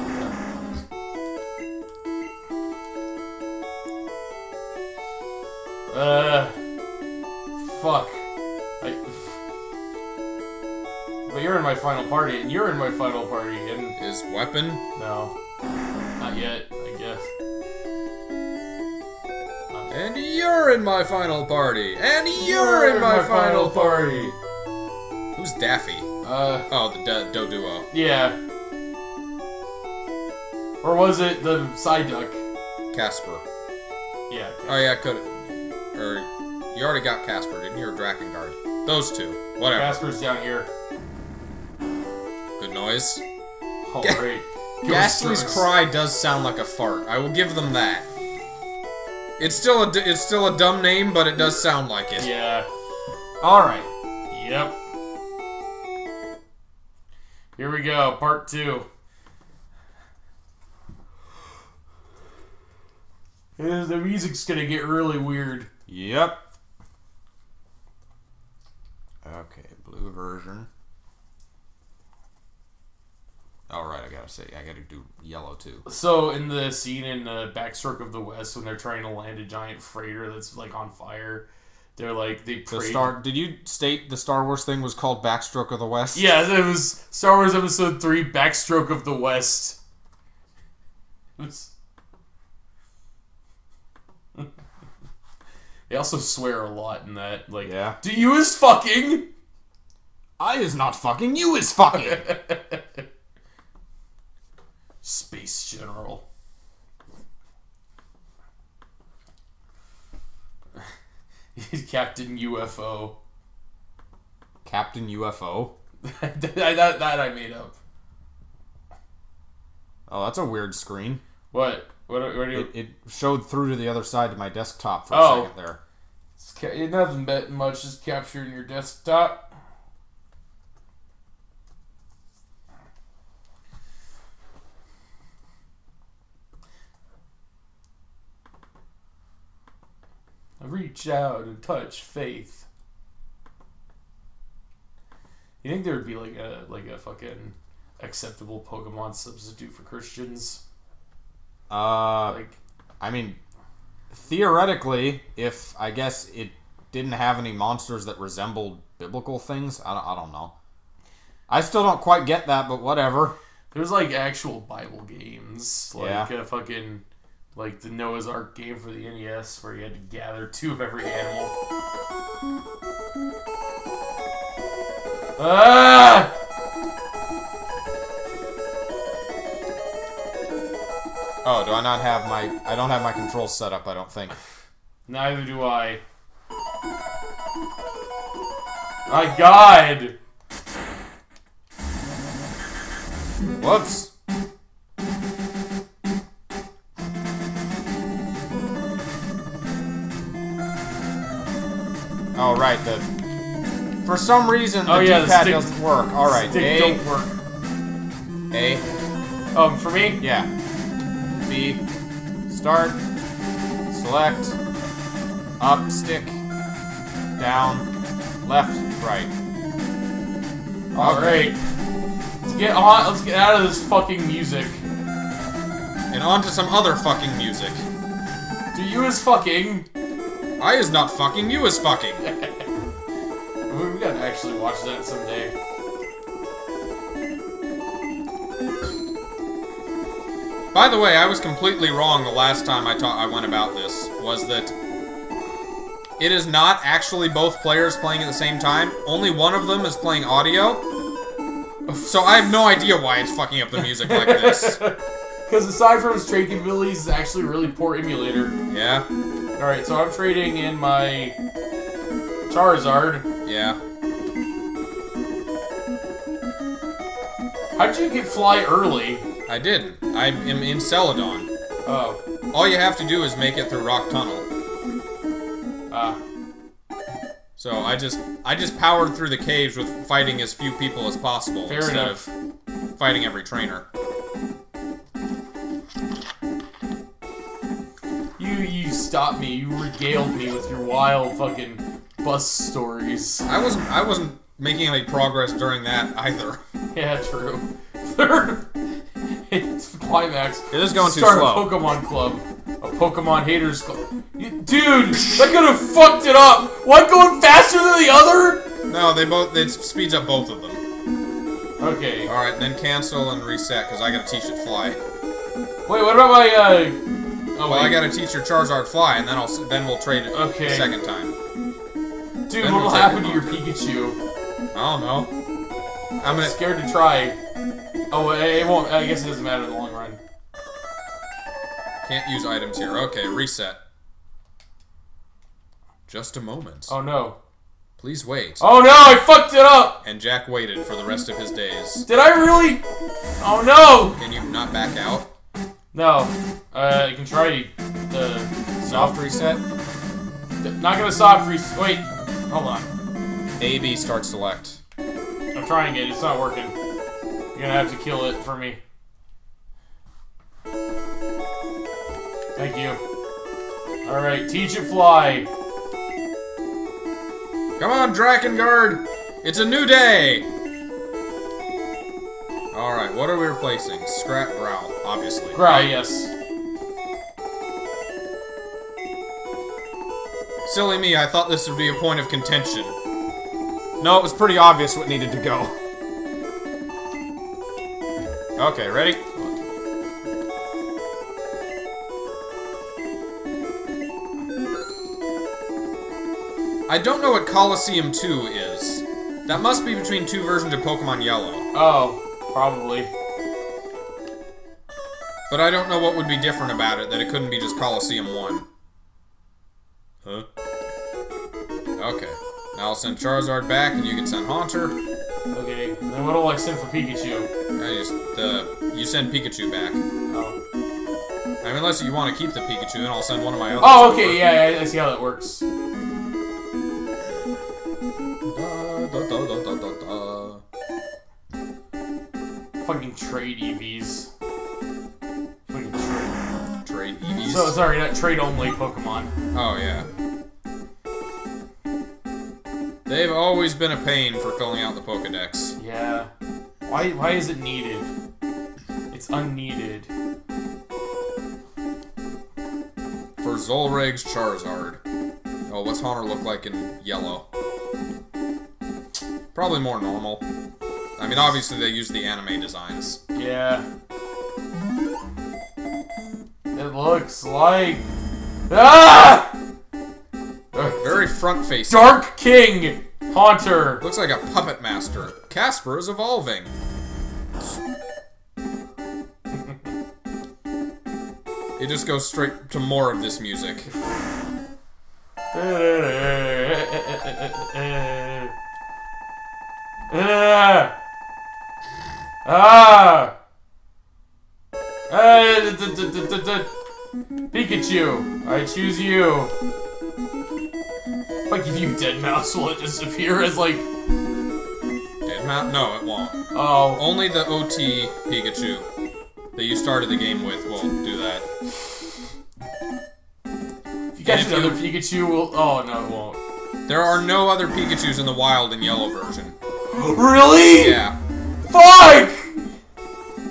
Uh... Fuck. I... But you're in my final party, and you're in my final party, and... Is weapon? No. Not yet, I guess. Not yet. And you're in my final party, and you're in my, my final, final party. party. Who's Daffy? Uh, oh, the Do Duo. Yeah. Or was it the Psyduck? Casper. Yeah. Casper. Oh yeah, could. Or you already got Casper, didn't you? Or Drakengard. Those two. Whatever. Casper's down here. Good noise. All Ga right. Ghastly's cry does sound like a fart. I will give them that. It's still a d it's still a dumb name, but it does sound like it. Yeah. All right. Yep. Here we go, part two. The music's gonna get really weird. Yep. Okay, blue version. All right, I gotta say, I gotta do yellow too. So in the scene in uh, Backstroke of the West, when they're trying to land a giant freighter that's like on fire, they're like they prayed. The Star Did you state the Star Wars thing was called Backstroke of the West? Yeah, it was Star Wars Episode Three: Backstroke of the West. It was... They also swear a lot in that. Like, yeah. Do you is fucking? I is not fucking. You is fucking. Space General. Captain U F O. Captain U F O? that, that, that I made up. Oh, that's a weird screen. What? What, what are you... It, it showed through to the other side of my desktop for oh. a second there. It's ca it nothing but much, just capturing your desktop. reach out and touch faith. You think there would be like a like a fucking acceptable Pokemon substitute for Christians? Uh, like, I mean, theoretically, if I guess it didn't have any monsters that resembled biblical things, I don't, I don't know. I still don't quite get that, but whatever. There's like actual Bible games, like yeah. a fucking like the Noah's Ark game for the N E S, where you had to gather two of every animal. Ah! Oh, do I not have my... I don't have my controls set up, I don't think. Neither do I. My God! Whoops! Oh, right, the... For some reason, the oh, yeah, D-pad doesn't work. Alright, A... don't work. A. Um, for me? Yeah. B. Start. Select. Up, stick. Down. Left, right. Alright. Let's get on, let's get out of this fucking music. And on to some other fucking music. Do you is fucking... I is not fucking, you is fucking. We gotta actually watch that someday. By the way, I was completely wrong the last time I taught I went about this, was that it is not actually both players playing at the same time. Only one of them is playing audio. So I have no idea why it's fucking up the music like this. Because aside from its trade capabilities, it's actually a really poor emulator. Yeah. Alright, so I'm trading in my Charizard. Yeah. How'd you get fly early? I didn't. I am in Celadon. Oh. All you have to do is make it through Rock Tunnel. Ah. Uh. So I just I just powered through the caves with fighting as few people as possible Fair instead enough. of fighting every trainer. Stop me! You regaled me with your wild fucking bus stories. I wasn't. I wasn't making any progress during that either. Yeah, true. Third, it's climax. It is going Start too slow. Start a Pokemon club, a Pokemon haters club. You, dude, I could have fucked it up. One going faster than the other? No, they both. It speeds up both of them. Okay. All right, then cancel and reset because I gotta teach it fly. Wait, what about my? Uh, Oh, well, wait. I gotta teach your Charizard fly, and then I'll then we'll trade it okay. the second time. Dude, what will happen to your Pikachu? I don't know. I'm, I'm gonna... scared to try. Oh, it won't. I guess it doesn't matter in the long run. Can't use items here. Okay, reset. Just a moment. Oh no. Please wait. Oh no, I fucked it up. And Jack waited for the rest of his days. Did I really? Oh no. Can you not back out? No, uh, you can try the soft reset. Not gonna soft reset. Wait, hold on. A, B, start, select. I'm trying it, it's not working. You're gonna have to kill it for me. Thank you. Alright, teach it fly. Come on, Drakengard! It's a new day! Alright, what are we replacing? Scrap Growl, obviously. Growl, yes. Silly me, I thought this would be a point of contention. No, it was pretty obvious what needed to go. Okay, ready? I don't know what Colosseum two is. That must be between two versions of Pokemon Yellow. Oh. Probably. But I don't know what would be different about it, that it couldn't be just Colosseum one. Huh? Okay. Now I'll send Charizard back, and you can send Haunter. Okay, and then what do I send for Pikachu? I just, uh, you send Pikachu back. Oh. I mean, unless you want to keep the Pikachu, then I'll send one of my own. Oh, okay, over. yeah, I see how that works. Da, da, da, da, da, da, da. Fucking trade E Vs. Fucking trade. Trade E Vs? So, sorry, not trade only Pokemon. Oh, yeah. They've always been a pain for filling out the Pokedex. Yeah. Why, why is it needed? It's unneeded. For Zolreg's Charizard. Oh, what's Haunter look like in yellow? Probably more normal. I mean, obviously they use the anime designs. Yeah. It looks like... Ah! Very front-facing. Dark King! Haunter! Looks like a puppet master. Casper is evolving. It just goes straight to more of this music. Ah! Pikachu, I choose you. If I give you Deadmau5, will it disappear as like... Deadmau5? No, it won't. Oh. Only the O T Pikachu that you started the game with will do that. If you catch another you... Pikachu, will... Oh, no, it won't. There are no other Pikachus in the wild and yellow version. Really? Yeah. Fuck!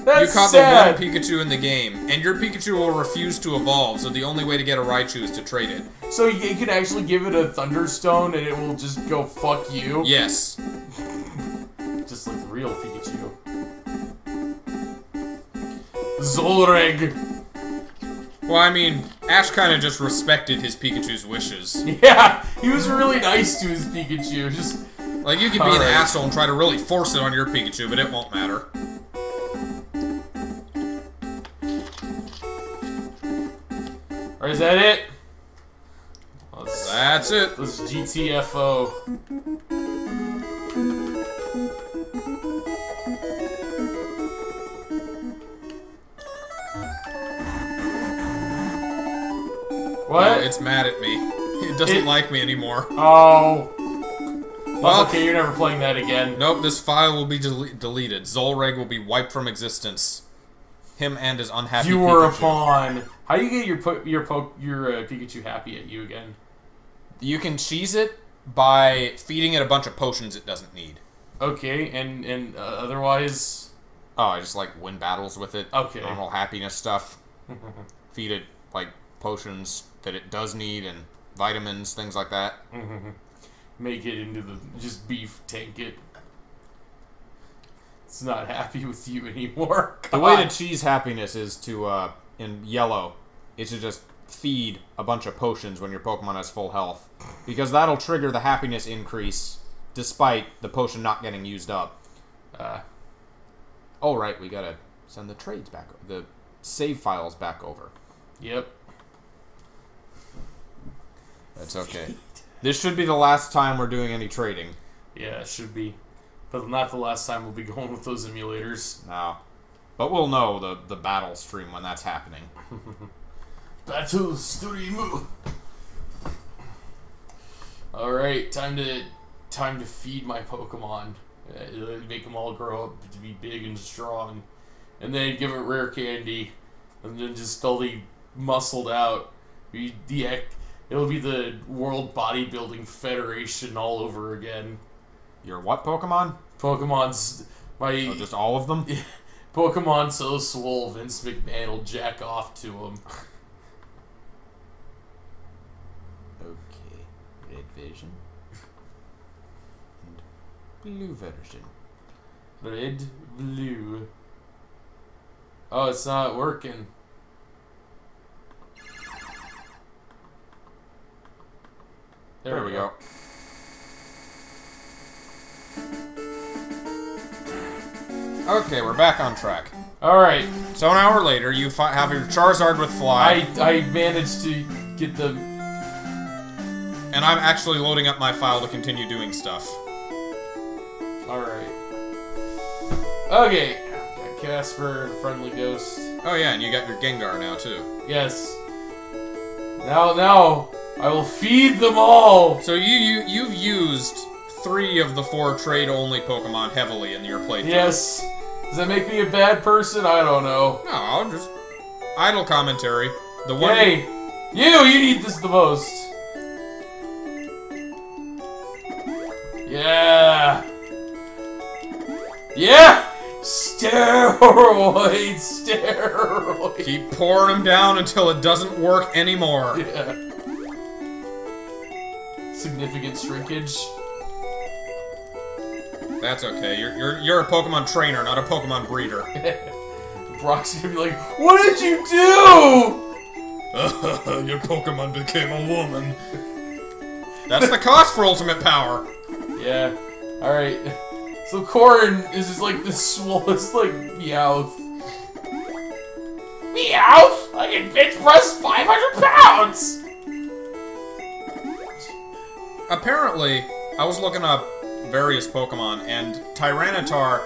That's you caught sad. The one Pikachu in the game, and your Pikachu will refuse to evolve, so the only way to get a Raichu is to trade it. So you can actually give it a Thunderstone, and it will just go, fuck you? Yes. Just like the real Pikachu. Zolreg! Well, I mean, Ash kind of just respected his Pikachu's wishes. Yeah, he was really nice to his Pikachu, just... Like, you could be right. an asshole and try to really force it on your Pikachu, but it won't matter. Or is that it? Let's, That's it. Let's G T F O. What? No, it's mad at me. It doesn't it, like me anymore. Oh. Well, okay, you're never playing that again. Nope, this file will be del deleted. Zolreg will be wiped from existence. Him and his unhappy you Pikachu. You were a pawn. How do you get your po your po your uh, Pikachu happy at you again? You can cheese it by feeding it a bunch of potions it doesn't need. Okay, and and uh, otherwise, oh, I just like win battles with it. Okay, normal happiness stuff. Feed it like potions that it does need and vitamins, things like that. Make it into the just beef tank it. It's not happy with you anymore. God. The way to cheese happiness is to, uh, in yellow, is to just feed a bunch of potions when your Pokemon has full health. Because that'll trigger the happiness increase, despite the potion not getting used up. Uh, oh, right, we gotta send the trades back, the save files back over. Yep. That's okay. This should be the last time we're doing any trading. Yeah, it should be. But not the last time we'll be going with those emulators. No. But we'll know the, the battle stream when that's happening. Battle stream! Alright, time to time to feed my Pokemon. Uh, make them all grow up to be big and strong. And then give it rare candy. And then just fully muscled out. Be the, it'll be the World Bodybuilding Federation all over again. Your what Pokemon? Pokemon's my. Oh, just all of them. Pokemon so swole, Vince McMahon will jack off to him. Okay, red version and blue version. Red, blue. Oh, it's not working. There, there we go. go. Okay, we're back on track. Alright. So an hour later, you fi have your Charizard with Fly. I, I managed to get the... And I'm actually loading up my file to continue doing stuff. Alright. Okay. Got Casper, Friendly Ghost. Oh yeah, and you got your Gengar now, too. Yes. Now, now, I will feed them all! So you, you you've used... three of the four trade-only Pokemon heavily in your playthrough. Yes. Does that make me a bad person? I don't know. No, I'll just... Idle commentary. The one... Hey! You! You need this the most! Yeah! Yeah! Steroids! Steroids! Keep pouring them down until it doesn't work anymore. Yeah. Significant shrinkage. That's okay. You're, you're, you're a Pokemon trainer, not a Pokemon breeder. Brock's gonna be like, what did you do? Your Pokemon became a woman. That's the cost for ultimate power. Yeah. Alright. So Corrin is just like the swollest, like, Meowth. Meowth? I can bench press five hundred pounds! Apparently, I was looking up various Pokemon, and Tyranitar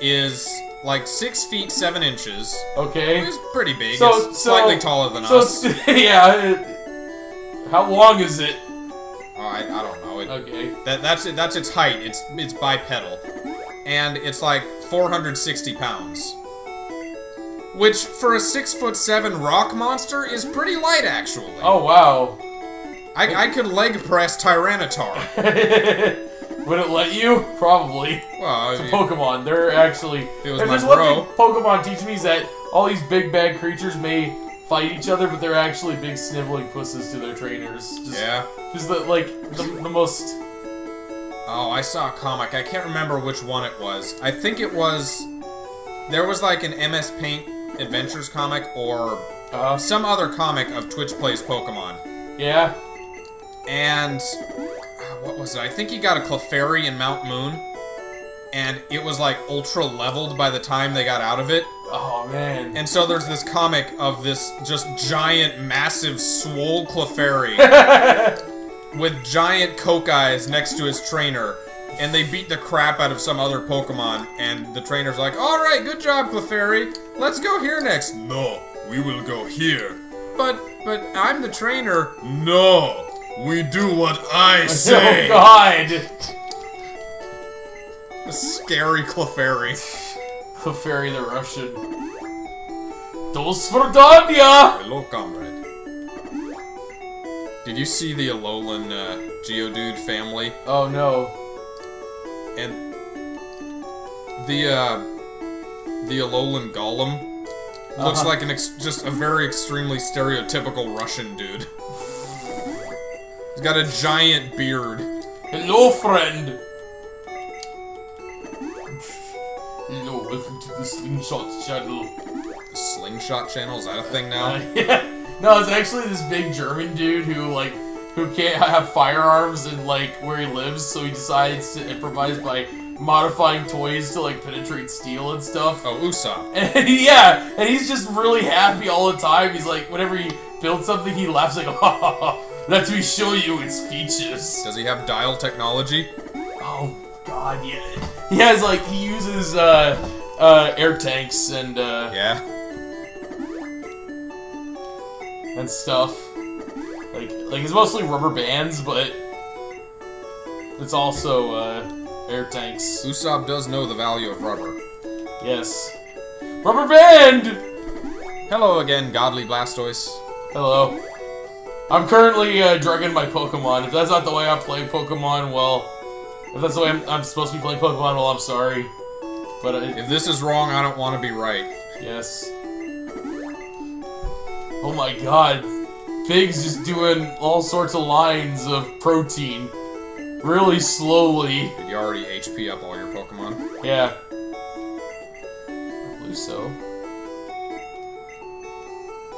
is like six feet seven inches. Okay. It's pretty big. So, it's so, slightly taller than so, us. Yeah. It, how long is it? Oh, I, I don't know. It, okay. That that's it. That's its height. It's it's bipedal, and it's like four hundred sixty pounds, which for a six foot seven rock monster is pretty light, actually. Oh wow. I I could leg press Tyranitar. Would it let you? Probably. Well, it's a Pokemon. They're actually... If it was my bro. Pokemon teach me is that all these big bad creatures may fight each other, but they're actually big sniveling pusses to their trainers. Just, yeah. Just the, like, the, the most... Oh, I saw a comic. I can't remember which one it was. I think it was... There was like an M S Paint Adventures comic or uh, some other comic of Twitch Plays Pokemon. Yeah. And... What was it? I think he got a Clefairy in Mount Moon, and it was like ultra leveled by the time they got out of it. Oh man! And so there's this comic of this just giant, massive, swole Clefairy with giant coke eyes next to his trainer, and they beat the crap out of some other Pokemon. And the trainer's like, "All right, good job, Clefairy. Let's go here next." No, we will go here. But but I'm the trainer. No. We do what I say! Oh god! A scary Clefairy. Clefairy the Russian. Dos Verdania! Hello, comrade. Did you see the Alolan uh, Geodude family? Oh no. And the uh, the Alolan Golem uh-huh. looks like an ex just a very extremely stereotypical Russian dude. He's got a giant beard. Hello, friend! Hello, welcome to the Slingshot Channel. The Slingshot Channel? Is that a thing now? Uh, yeah. No, it's actually this big German dude who, like, who can't have firearms in, like, where he lives, so he decides to improvise by modifying toys to, like, penetrate steel and stuff. Oh, Usopp. And, yeah, and he's just really happy all the time. He's like, whenever he builds something, he laughs like, ha ha ha. Let me show you its features. Does he have dial technology? Oh, God, yeah. He has, like, he uses, uh, uh, air tanks and, uh... Yeah. And stuff. Like, like it's mostly rubber bands, but... It's also, uh, air tanks. Usopp does know the value of rubber. Yes. Rubber band! Hello again, Godly Blastoise. Hello. I'm currently uh, drugging my Pokemon. If that's not the way I play Pokemon, well... If that's the way I'm, I'm supposed to be playing Pokemon, well, I'm sorry. But uh, if this is wrong, I don't want to be right. Yes. Oh my god. Pig's just doing all sorts of lines of protein. Really slowly. Did you already H P up all your Pokemon? Yeah. I believe so.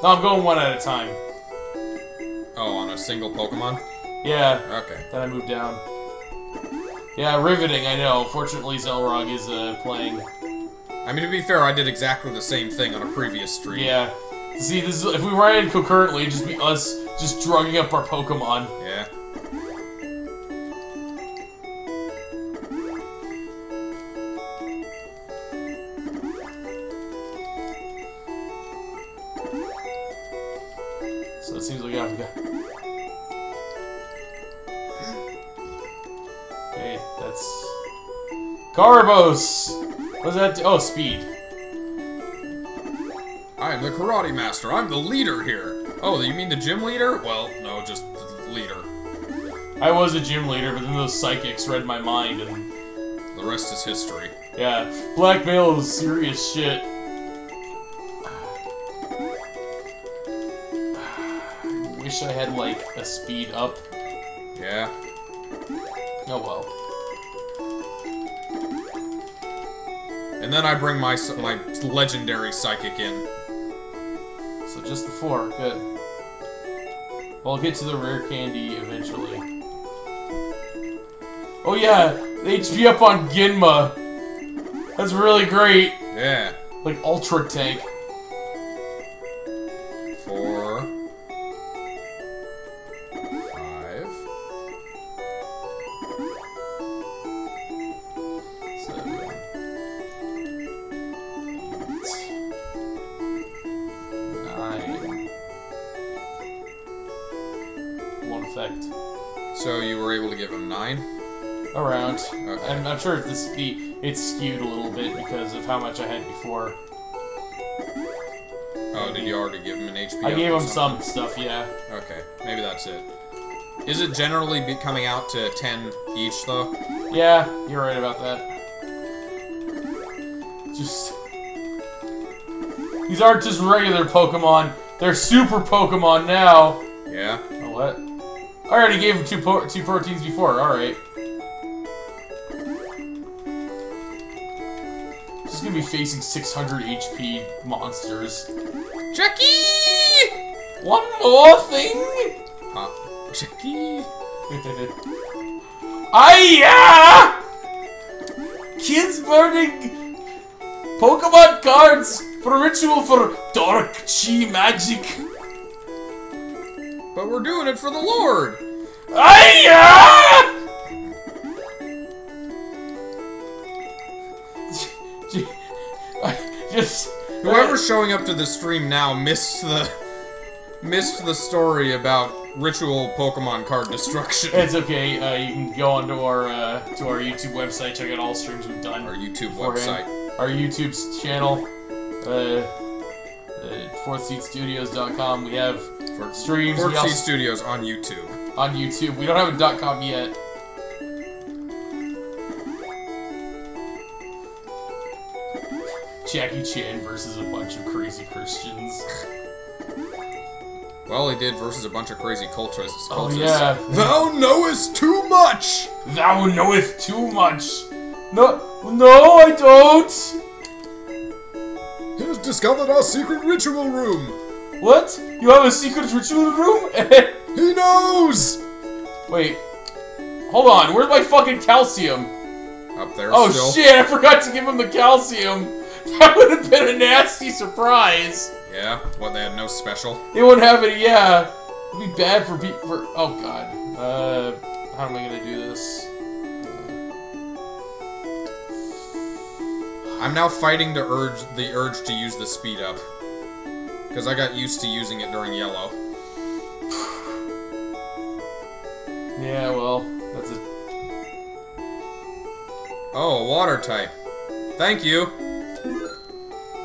No, I'm going one at a time. Oh, on a single Pokemon? Yeah. Okay. Then I moved down. Yeah, riveting, I know. Fortunately, Zelrog is uh, playing. I mean, to be fair, I did exactly the same thing on a previous stream. Yeah. See, this is, if we ride concurrently, it'd just be us just drugging up our Pokemon. Yeah. So it seems like I've got... Okay, that's... Karabos! What's that do? Oh, speed. I am the karate master. I'm the leader here. Oh, you mean the gym leader? Well, no, just the leader. I was a gym leader, but then those psychics read my mind, and... the rest is history. Yeah. Blackmail is serious shit. I wish I had, like, a speed up. Yeah. Oh well. And then I bring my, my legendary psychic in. So just the four, good. I'll get to the rare candy eventually. Oh yeah, H P up on Ginma. That's really great. Yeah. Like Ultra Tank. Four. Five. Seven. Eight. Nine. One effect. So you were able to give him nine? Around. Okay. I'm, I'm sure this the it's skewed a little bit because of how much I had before. Oh, maybe. Did you already give him an H P? I gave him some stuff, yeah. Okay, maybe that's it. Is it generally be coming out to ten each, though? Yeah, you're right about that. Just... these aren't just regular Pokemon. They're super Pokemon now. Yeah. Oh, what? I already gave him two, po two proteins before, alright. Gonna be facing six hundred H P monsters. Jackie! One more thing! Uh, Jackie? Aya! Kids burning Pokemon cards for ritual for dark chi magic. But we're doing it for the Lord! Aya! Just whoever's showing up to the stream now missed the missed the story about ritual Pokemon card destruction. It's okay. Uh, you can go onto our uh, to our YouTube website, check out all streams we've done. Our YouTube website, him. Our YouTube's channel, uh, uh, fourth seat studios dot com. We have For, streams. Fourth Seat Studios on YouTube. On YouTube, we don't have a .com yet. Jackie Chan versus a bunch of crazy Christians. Well, he did versus a bunch of crazy cultists. Oh, yeah. Thou knowest too much! Thou knowest too much! No, no, I don't! He's discovered our secret ritual room! What? You have a secret ritual room? He knows! Wait. Hold on, where's my fucking calcium? Up there oh, still. Oh, shit, I forgot to give him the calcium! That would have been a nasty surprise. Yeah, well, they had no special. They wouldn't have any, yeah. It would be bad for people. For, oh, God. Uh, how am I going to do this? Uh... I'm now fighting to urge the urge to use the speed up. Because I got used to using it during yellow. Yeah, well, that's a... oh, water type. Thank you.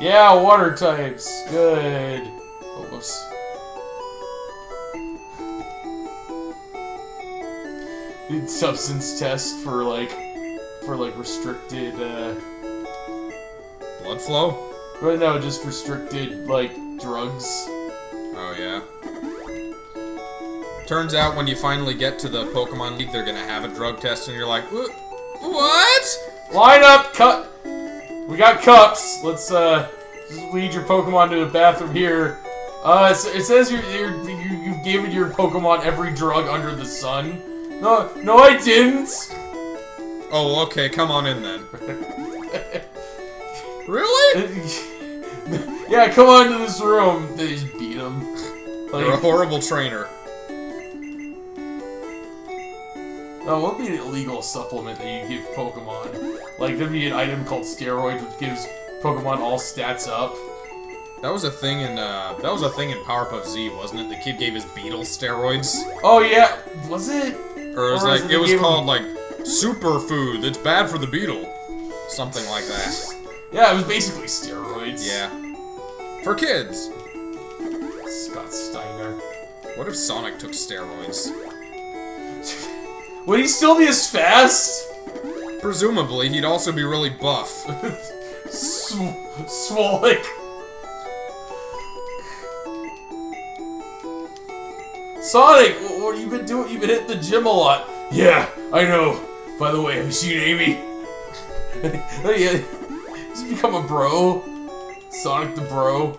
Yeah, water types. Good. Oh, whoops. Did substance test for like, for like restricted uh, blood flow. Right now, just restricted like drugs. Oh yeah. Turns out when you finally get to the Pokemon League, they're gonna have a drug test, and you're like, what? Line up, cut. We got cups. Let's uh, just lead your Pokemon to the bathroom here. Uh, so it says you're, you're, you you've given your Pokemon every drug under the sun. No, no, I didn't. Oh, okay. Come on in then. Really? Yeah, come on to this room. They just beat him. Like, you're a horrible trainer. Oh, what would be an illegal supplement that you give Pokemon? Like, there'd be an item called steroids which gives Pokemon all stats up. That was a thing in, uh, that was a thing in Powerpuff Z, wasn't it? The kid gave his beetle steroids. Oh, yeah. Was it? Or it was, or like, was it, it was called, him... like, superfood that's bad for the beetle. Something like that. Yeah, it was basically steroids. Yeah. For kids. Scott Steiner. What if Sonic took steroids? Would he still be as fast? Presumably, he'd also be really buff. Sw- Swolic. Sonic, what, what have you been doing? You've been hitting the gym a lot. Yeah, I know. By the way, have you seen Amy? He's become a bro. Sonic the bro.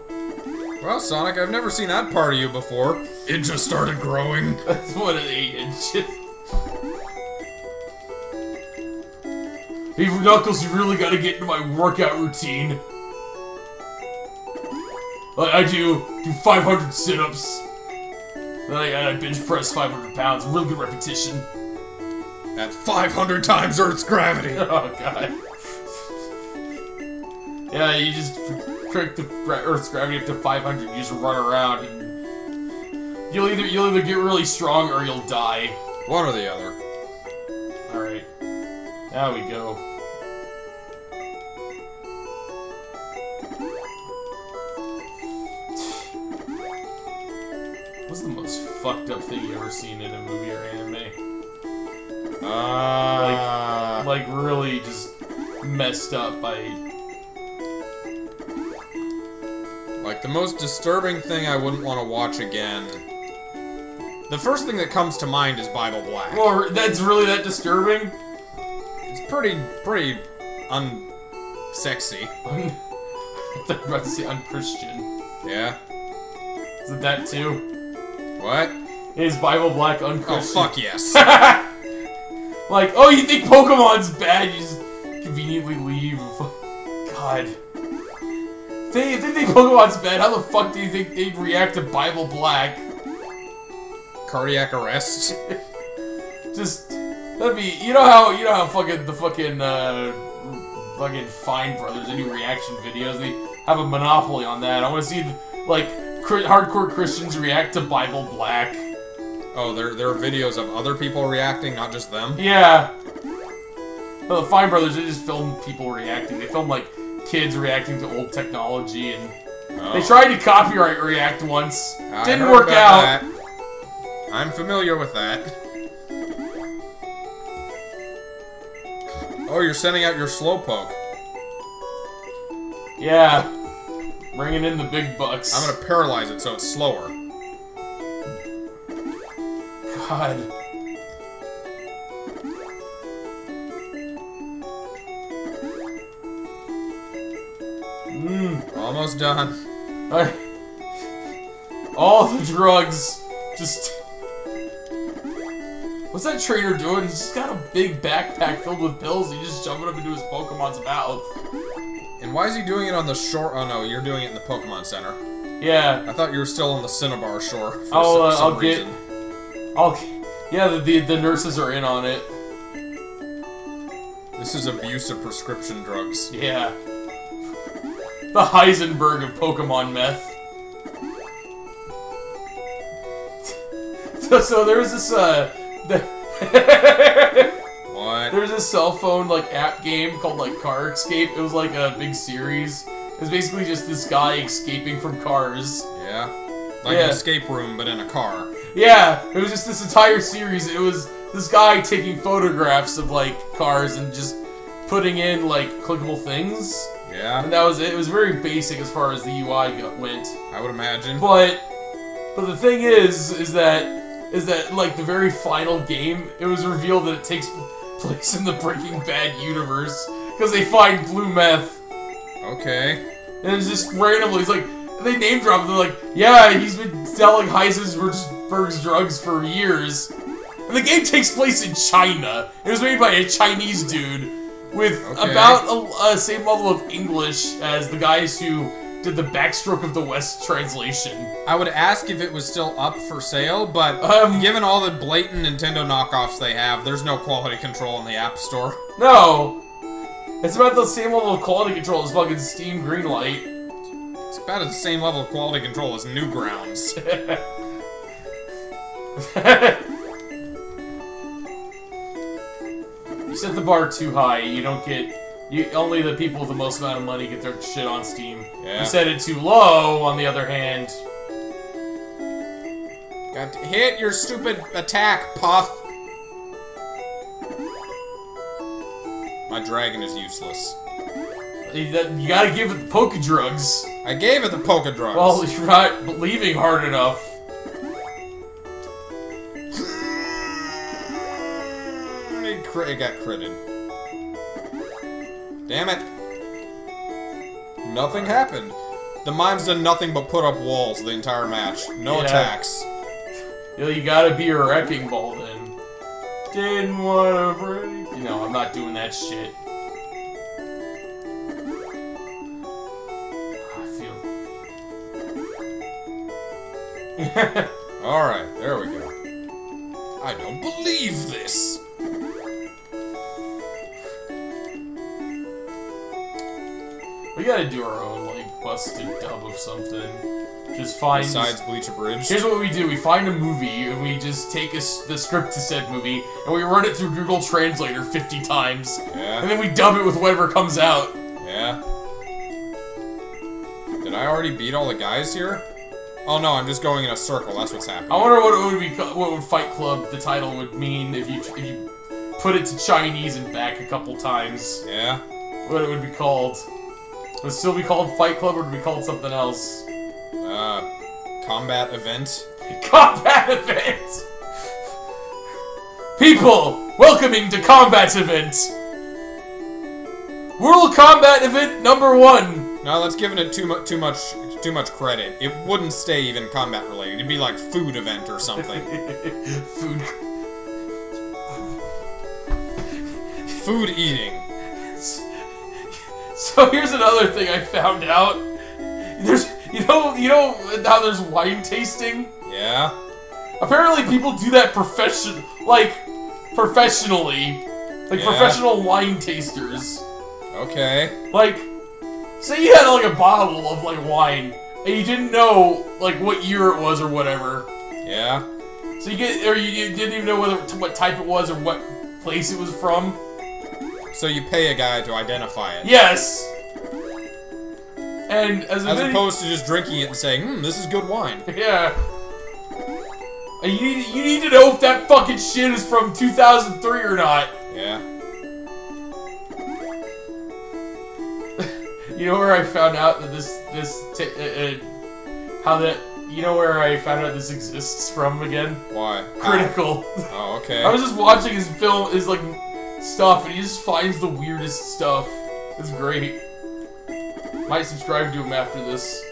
Well, Sonic, I've never seen that part of you before. It just started growing. That's what it is. Hey, Knuckles, you really gotta get into my workout routine. Like I do, do five hundred sit-ups. Then I, I bench press five hundred pounds. Real good repetition. At five hundred times Earth's gravity. Oh, God. Yeah, you just crank the Earth's gravity up to five hundred. You just run around. And you'll either you'll either get really strong or you'll die. One or the other. All right. There we go. What's the most fucked up thing you ever seen in a movie or anime? Uh, like, like really just messed up by... Like, the most disturbing thing I wouldn't want to watch again... The first thing that comes to mind is Bible Black. Well, that's really that disturbing? It's pretty, pretty unsexy. I thought you were about to say unchristian. Yeah. Is it that too? What? Is Bible Black unchristian? Oh, fuck yes. Like, oh, you think Pokemon's bad, you just conveniently leave. God. If they, if they think Pokemon's bad, how the fuck do you think they'd react to Bible Black? Cardiac arrest. Just, that'd be, you know how, you know how fucking, the fucking, uh, fucking Fine Brothers, they do reaction videos, they have a monopoly on that. I want to see, like, hardcore Christians react to Bible Black. Oh, there, there are videos of other people reacting, not just them? Yeah. Well, the Fine Brothers, they just film people reacting. They film, like, kids reacting to old technology, and... Oh. They tried to copyright react once. I Didn't work out. That. I'm familiar with that. Oh, you're sending out your Slowpoke. Yeah. Bringing in the big bucks. I'm gonna paralyze it so it's slower. God. Mm. Almost done. Alright. All the drugs. Just... What's that trainer doing? He's just got a big backpack filled with pills. He's just jumping up into his Pokemon's mouth. And why is he doing it on the shore? Oh no, you're doing it in the Pokemon Center. Yeah. I thought you were still on the Cinnabar shore for I'll, some, uh, some I'll reason. Get... Okay. Yeah, the, the the nurses are in on it. This is abuse of prescription drugs. Yeah. The Heisenberg of Pokemon meth. So, so there's this uh, the what? There's this cell phone like app game called like Car Escape. It was like a big series. It was basically just this guy escaping from cars. Yeah. Like yeah. An escape room, but in a car. Yeah, it was just this entire series. It was this guy taking photographs of, like, cars and just putting in, like, clickable things. Yeah. And that was it. It was very basic as far as the U I went. I would imagine. But, but the thing is, is that, is that, like, the very final game, it was revealed that it takes place in the Breaking Bad universe. Because they find blue meth. Okay. And it's just randomly, it's like, they name drop and they're like, yeah, he's been selling Heisenberg's drugs for years. And the game takes place in China. It was made by a Chinese dude with okay. about the same level of English as the guys who did the Backstroke of the West translation. I would ask if it was still up for sale, but um, given all the blatant Nintendo knockoffs they have, there's no quality control in the App Store. No. It's about the same level of quality control as fucking Steam Greenlight. It's about at the same level of quality control as Newgrounds. You set the bar too high. You don't get. You only the people with the most amount of money get their shit on Steam. Yeah. You set it too low. On the other hand, got to hit your stupid attack, Puff. my dragon is useless. You gotta give it the poke drugs. I gave it the poke drugs. Well, you're not believing hard enough. It, crit it got critted. Damn it. Nothing happened. The mime's done nothing but put up walls the entire match. No yeah. attacks. You gotta be a wrecking ball then. Didn't wanna break. You know, I'm not doing that shit. Alright, there we go. I don't believe this! We gotta do our own, like, busted dub of something. Just find... Besides Bleacher Bridge? Here's what we do. We find a movie, and we just take a, the script to said movie, and we run it through Google Translator fifty times. Yeah. And then we dub it with whatever comes out. Yeah. Did I already beat all the guys here? Oh no, I'm just going in a circle. That's what's happening. I wonder what it would be, what would Fight Club, the title, would mean if you if you put it to Chinese and back a couple times. Yeah. What it would be called? Would it still be called Fight Club, or would it be called something else? Uh, combat event. Combat event. People, welcoming to combat event. World Combat Event number one. No, that's giving it too much. Too much. Too much credit. It wouldn't stay even combat related. It'd be like food event or something. Food. Food eating. So here's another thing I found out. There's, you know, you know how there's wine tasting. Yeah. Apparently people do that profession, like professionally, like yeah. professional wine tasters. Okay. Like. Say you had, like, a bottle of, like, wine, and you didn't know, like, what year it was or whatever. Yeah. So you get, or you, you didn't even know whether, what type it was or what place it was from. So you pay a guy to identify it. Yes! And as, a as opposed to just drinking it and saying, hmm, this is good wine. Yeah. And you need, you need to know if that fucking shit is from two thousand three or not. Yeah. You know where I found out that this, this, t uh, uh, how that, you know where I found out this exists from again? Why? Critical. How? Oh, okay. I was just watching his film, his, like, stuff, and he just finds the weirdest stuff. It's great. Might subscribe to him after this.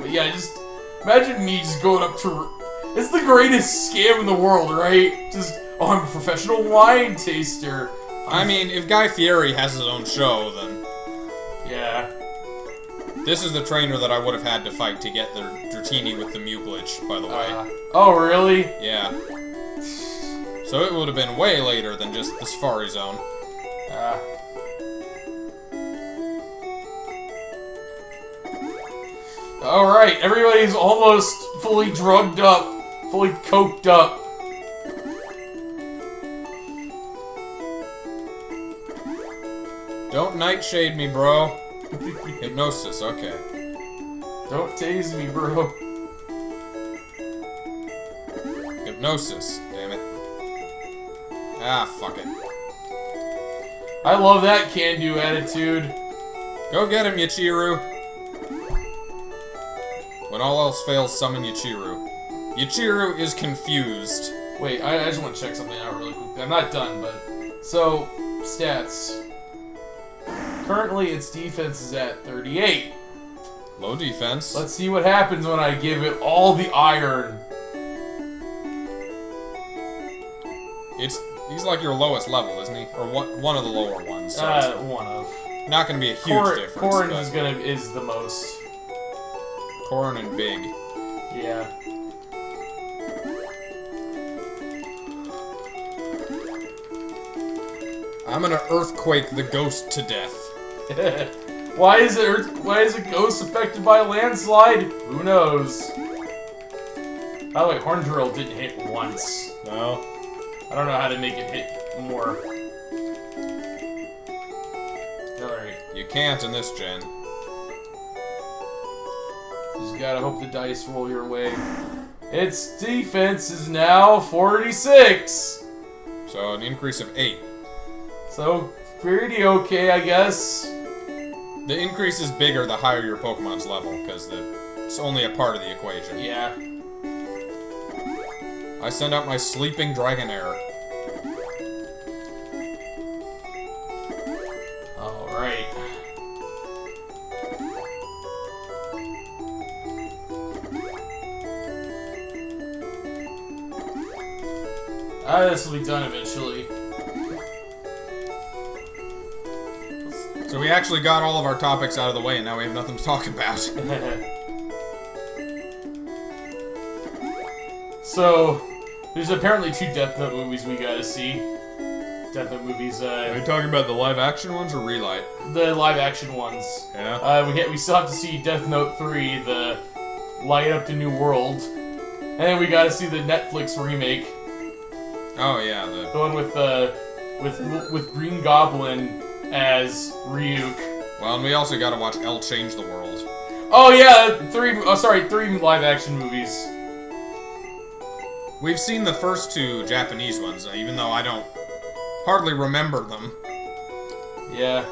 But yeah, just, imagine me just going up to, it's the greatest scam in the world, right? Just, oh, I'm a professional wine taster. I'm I mean, if Guy Fieri has his own show, then. Yeah. This is the trainer that I would have had to fight to get the Dratini with the Mewglitch, by the way. Uh, oh, really? Yeah. So it would have been way later than just the Safari Zone. Uh. Alright, everybody's almost fully drugged up, fully coked up. Don't nightshade me, bro. Hypnosis, okay. Don't tase me, bro. Hypnosis, damn it. Ah, fuck it. I love that can-do attitude. Go get him, Yachiru. When all else fails, summon Yachiru. Yachiru is confused. Wait, I, I just want to check something out really quick. I'm not done, but... So, stats... Currently, its defense is at thirty-eight. Low defense. Let's see what happens when I give it all the iron. It's he's like your lowest level, isn't he? Or one, one of the lower ones. So uh, one of. Not going to be a huge Cor difference. Corrin is going to is the most. Corrin and Big. Yeah. I'm going to earthquake the ghost to death. Why is it earth why is a ghost affected by a landslide? Who knows? By the way, Horn Drill didn't hit once. No. I don't know how to make it hit more. Alright. You can't in this gen. Just gotta hope the dice roll your way. Its defense is now forty-six. So an increase of eight. So pretty okay, I guess. The increase is bigger the higher your Pokemon's level, because it's only a part of the equation. Yeah. I send out my sleeping Dragonair. Alright. Ah, this will be done eventually. So we actually got all of our topics out of the way, and now we have nothing to talk about. So, there's apparently two Death Note movies we gotta see. Death Note movies, uh... Are you talking about the live-action ones or Relight? The live-action ones. Yeah. Uh, we, get, we still have to see Death Note three, the Light Up the New World. And then we gotta see the Netflix remake. Oh, yeah. The, the one with, uh, with, with Green Goblin as Ryuk. Well, and we also gotta watch Elle Change the World. Oh, yeah! Three... Oh, sorry, three live-action movies. We've seen the first two Japanese ones, even though I don't hardly remember them. Yeah.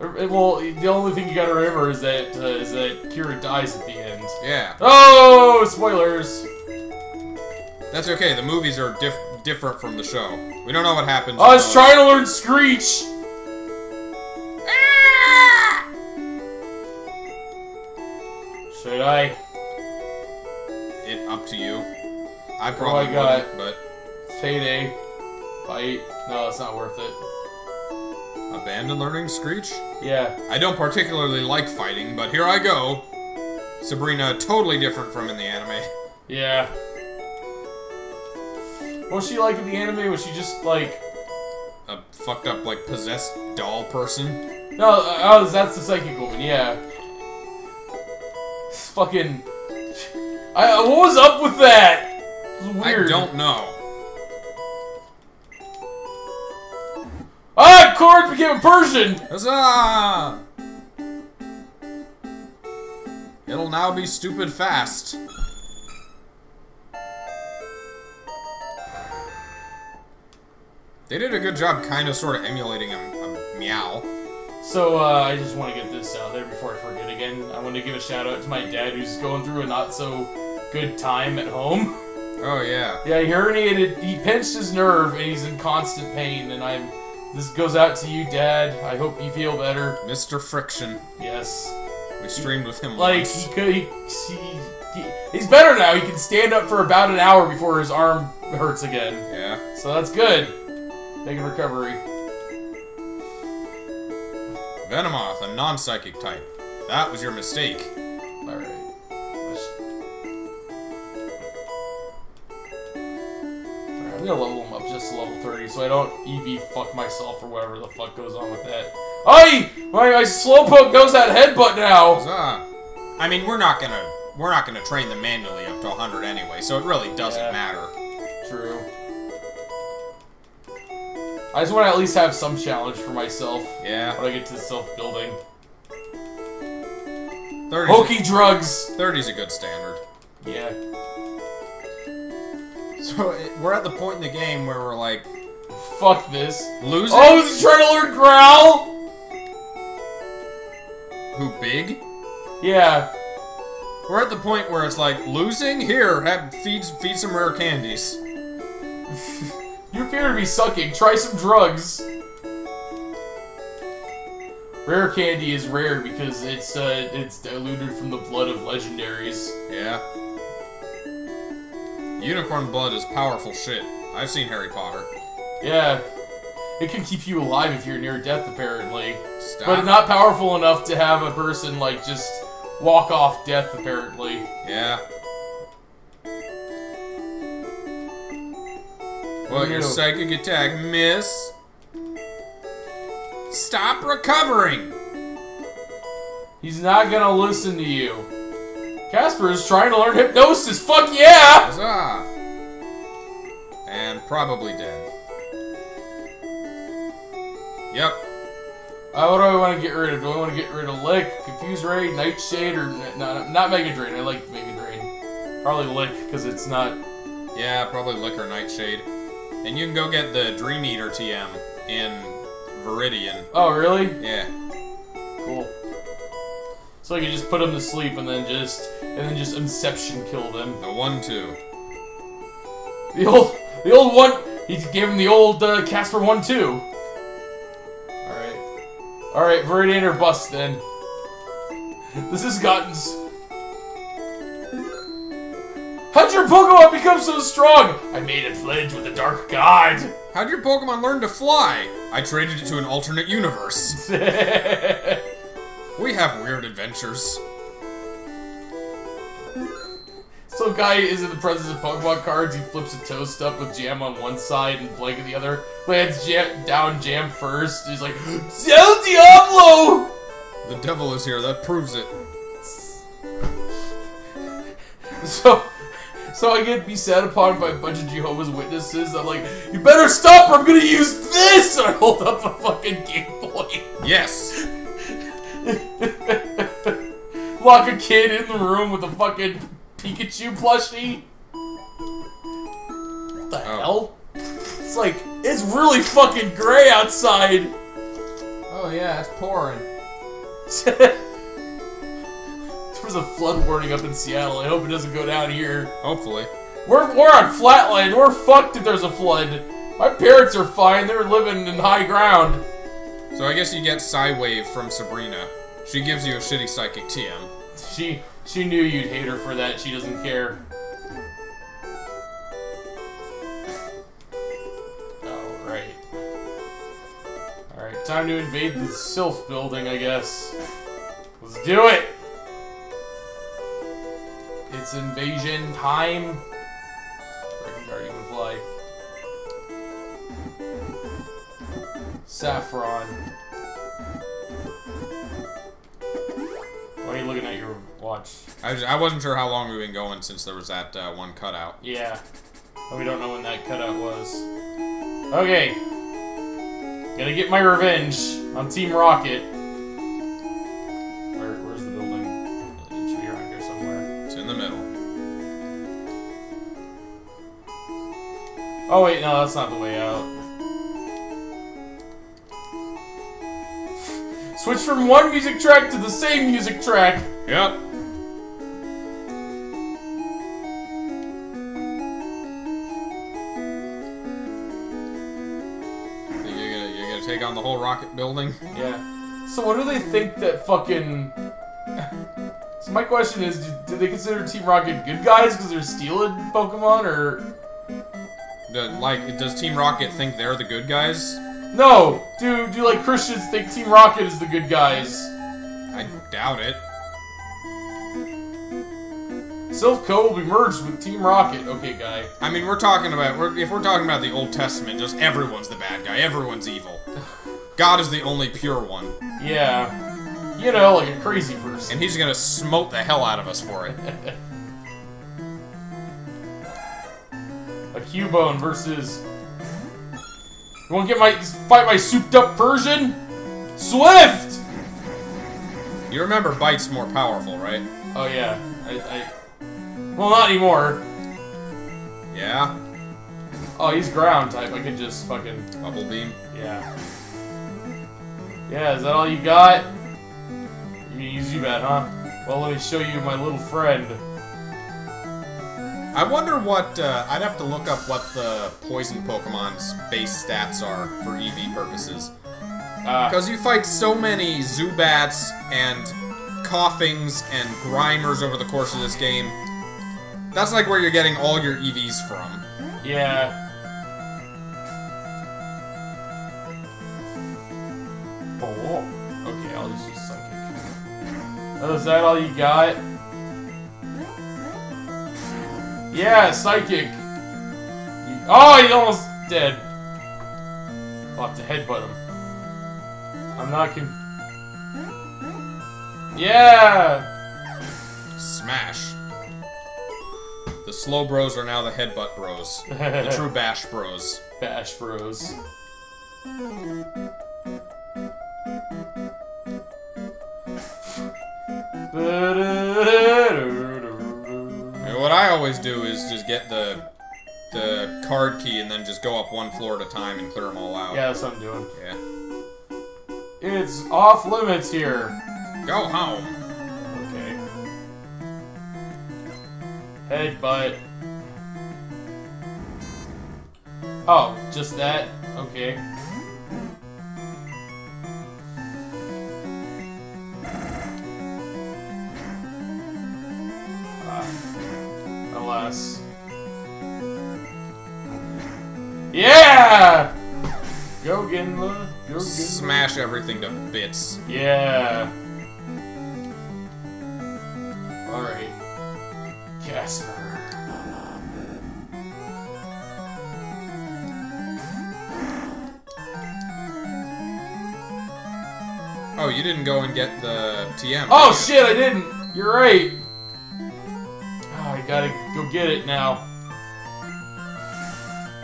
Well, the only thing you gotta remember is that, uh, is that Kira dies at the end. Yeah. Oh! Spoilers! That's okay, the movies are diff different from the show. We don't know what happens. I was trying to learn Screech! Ah! Should I? It up to you. I probably oh, I got wouldn't, but... Payday. Bite. No, it's not worth it. Abandon learning Screech? Yeah. I don't particularly like fighting, but here I go. Sabrina, totally different from in the anime. Yeah. What was she like in the anime? Was she just, like... a fucked up, like, possessed doll person? No, uh, oh, that's the psychic woman, yeah. It's fucking... I, what was up with that? It was weird. I don't know. Ah! Korg became a Persian! Huzzah! It'll now be stupid fast. They did a good job kind of sort of emulating a, a meow. So, uh, I just want to get this out there before I forget again. I want to give a shout-out to my dad, who's going through a not-so-good time at home. Oh, yeah. Yeah, he herniated, he pinched his nerve, and he's in constant pain, and I'm... This goes out to you, Dad. I hope you feel better. Mister Friction. Yes. We streamed with him like, once. Like, he could... He, he, he, he's better now. He can stand up for about an hour before his arm hurts again. Yeah. So that's good. Big recovery. Venomoth, a non-psychic type. That was your mistake. Alright. Alright, I'm gonna level him up just to level thirty so I don't Eevee fuck myself or whatever the fuck goes on with that. Aye! My, my Slowpoke knows that headbutt now! Uh, I mean, we're not gonna we're not gonna train them manually up to one hundred anyway, so it really doesn't yeah. matter. True. I just want to at least have some challenge for myself. Yeah. When I get to self-building. Hokey drugs! thirty's a good standard. Yeah. So, it, we're at the point in the game where we're like... Fuck this. Losing? Oh, he's trying to learn Growl! Who, Big? Yeah. We're at the point where it's like, losing? Here, have, feed, feed some rare candies. You appear to be sucking. Try some drugs. Rare candy is rare because it's uh, it's diluted from the blood of legendaries. Yeah. Unicorn blood is powerful shit. I've seen Harry Potter. Yeah. It can keep you alive if you're near death, apparently. Stop. But not powerful enough to have a person, like, just walk off death, apparently. Yeah. Well, your psychic attack, miss. Stop recovering! He's not gonna listen to you. Casper is trying to learn hypnosis, fuck yeah! Huzzah. And probably dead. Yep. Uh, what do I want to get rid of? Do I want to get rid of Lick, Confuse Ray, Nightshade, or... No, not Mega Drain, I like Mega Drain. Probably Lick, because it's not... Yeah, probably Lick or Nightshade. And you can go get the Dream Eater T M in Viridian. Oh, really? Yeah. Cool. So I can just put them to sleep and then just and then just Inception kill them. A one two. The old the old one. He gave him the old uh, Casper one two. All right, all right. Viridian or bust then. This has gotten. How'd your Pokemon become so strong? I made a pledge with the Dark God. How'd your Pokemon learn to fly? I traded it to an alternate universe. We have weird adventures. So guy is in the presence of Pokemon cards, he flips a toast up with jam on one side and blank on the other. Lands jam down jam first, he's like, Del Diablo! The devil is here, that proves it. So... So I get be sat upon by a bunch of Jehovah's Witnesses. I'm like, you better stop or I'm gonna use this! And I hold up a fucking Game Boy. Yes! Lock a kid in the room with a fucking Pikachu plushie. What the oh. hell? It's like, it's really fucking gray outside. Oh yeah, it's pouring. There was a flood warning up in Seattle. I hope it doesn't go down here. Hopefully. We're, we're on flatland. We're fucked if there's a flood. My parents are fine. They're living in high ground. So I guess you get Psywave from Sabrina. She gives you a shitty psychic T M. She she knew you'd hate her for that. She doesn't care. Alright. Alright, time to invade the Silph building, I guess. Let's do it! It's invasion time. Gengar, you can fly. Saffron. Why are you looking at your watch? I, was, I wasn't sure how long we've been going since there was that uh, one cutout. Yeah. But we don't know when that cutout was. Okay. Gotta get my revenge on Team Rocket. Where, where's the building? It should be around here somewhere. It's in the middle. Oh wait, no, that's not the way out. Switch from one music track to the same music track. Yep. You're gonna, you're gonna take on the whole rocket building? Yeah. So what do they think that fucking... So my question is, do they consider Team Rocket good guys because they're stealing Pokemon, or... The, like, does Team Rocket think they're the good guys? No! Do, do, like, Christians think Team Rocket is the good guys? I doubt it. Silph Co will be merged with Team Rocket. Okay, guy. I mean, we're talking about... We're, if we're talking about the Old Testament, just everyone's the bad guy. Everyone's evil. God is the only pure one. Yeah. You know, like a crazy person. And he's gonna smote the hell out of us for it. A Cubone versus... You wanna get my fight my souped up Persian? Swift! You remember Bite's more powerful, right? Oh yeah. I, I Well not anymore. Yeah. Oh he's ground type, I can just fucking bubble beam. Yeah. Yeah, is that all you got? You can use you bat, huh? Well let me show you my little friend. I wonder what, uh, I'd have to look up what the poison Pokemon's base stats are for Eevee purposes. Because uh, you fight so many Zubats and Koffings and Grimers over the course of this game. That's like where you're getting all your Eevees from. Yeah. Oh, okay, I'll just use Psychic. Oh, is that all you got? Yeah, Psychic! Oh, he's almost dead. I'll have to headbutt him. I'm not con- Yeah! Smash. The slow bros are now the headbutt bros. The true bash bros. Bash bros. What I always do is just get the the card key and then just go up one floor at a time and clear them all out. Yeah, that's what I'm doing. Yeah. It's off limits here. Go home. Okay. Headbutt. Oh, just that? Okay. Ah. Alas. Yeah! Go Ginla. Go Ginla. Smash everything to bits. Yeah. Alright. Casper. Oh, you didn't go and get the T M. Oh shit, I didn't! You're right! Oh, I gotta go get it now.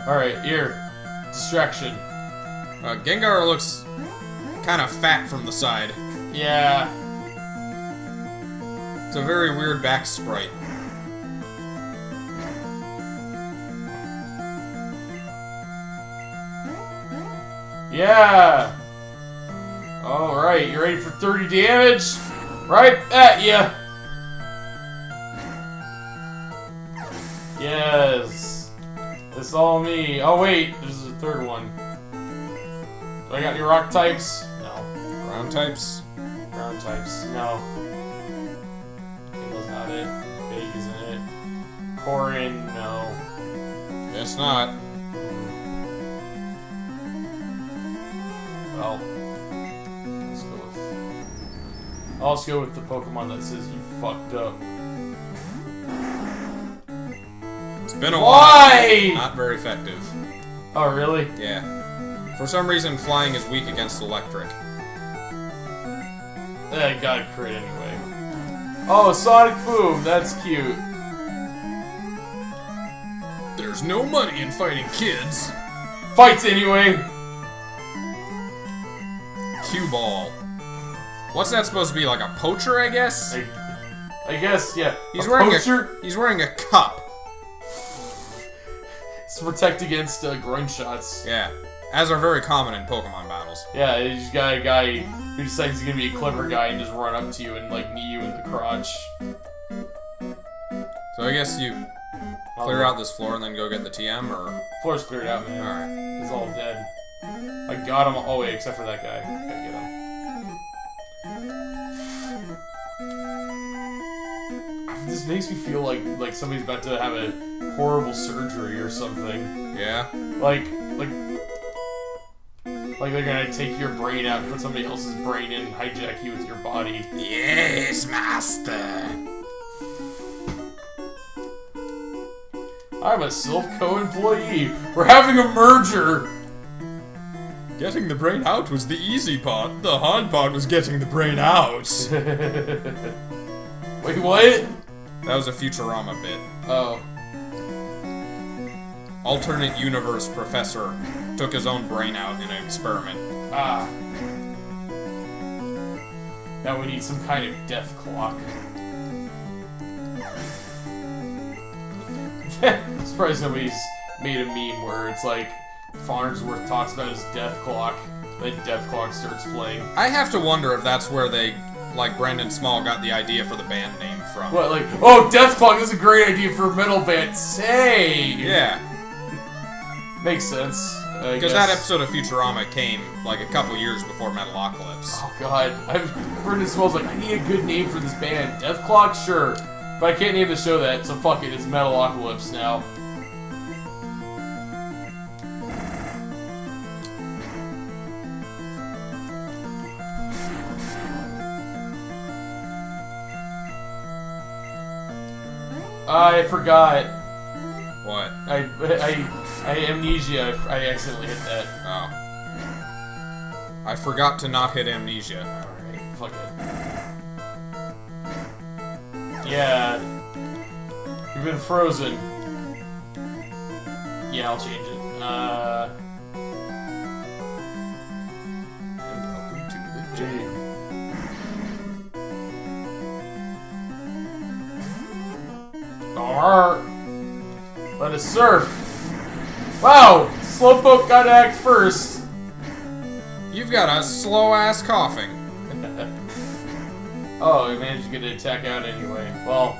Alright, here. Distraction. Uh, Gengar looks kind of fat from the side. Yeah. It's a very weird back sprite. Yeah! Alright, you ready for thirty damage? Right at ya! Yes! It's all me. Oh wait, there's a third one. Do I got any rock types? No. Ground types? Ground types, no. That's not it. Big isn't it. Corrin, no. Guess not. Well. I'll just go with the Pokemon that says you fucked up. It's been a Why? while. Not very effective. Oh, really? Yeah. For some reason, flying is weak against electric. I got a crit anyway. Oh, Sonic Boom. That's cute. There's no money in fighting kids. Fights anyway. Cue ball. What's that supposed to be, like a poacher, I guess? I, I guess, yeah. He's a wearing poacher? a He's wearing a cup. It's to protect against uh, groin shots. Yeah, as are very common in Pokemon battles. Yeah, you just got a guy who decides he's gonna be a clever guy and just run up to you and like knee you in the crotch. So I guess you clear um, out this floor and then go get the T M, or floor's cleared out, man. All right, it's all dead. I got him. Oh wait, except for that guy. I get him. This makes me feel like like somebody's about to have a horrible surgery or something. Yeah. Like like like they're gonna take your brain out and put somebody else's brain in and hijack you with your body. Yes, master. I'm a Silph Co employee. We're having a merger. Getting the brain out was the easy part. The hard part was getting the brain out. Wait, what? That was a Futurama bit. Oh. Alternate universe professor took his own brain out in an experiment. Ah. Now we need some kind of death clock. I'm surprised nobody's made a meme where it's like, Farnsworth talks about his death clock, then death clock starts playing. I have to wonder if that's where they, like, Brandon Small got the idea for the band name from. What, like, oh, death clock is a great idea for a metal band, say! Yeah. Makes sense, because that episode of Futurama came, like, a couple years before Metalocalypse. Oh, God. I've, Brandon Small's like, I need a good name for this band. Death clock? Sure. But I can't name the show that, so fuck it, it's Metalocalypse now. I forgot. What? I I I amnesia. I accidentally hit that. Oh. I forgot to not hit amnesia. Alright, fuck it. Yeah. You've been frozen. Yeah, I'll change it. Uh. And welcome to the gym. Let us surf! Wow! Slowpoke got to act first. You've got a slow-ass coughing. Oh, he managed to get an attack out anyway. Well,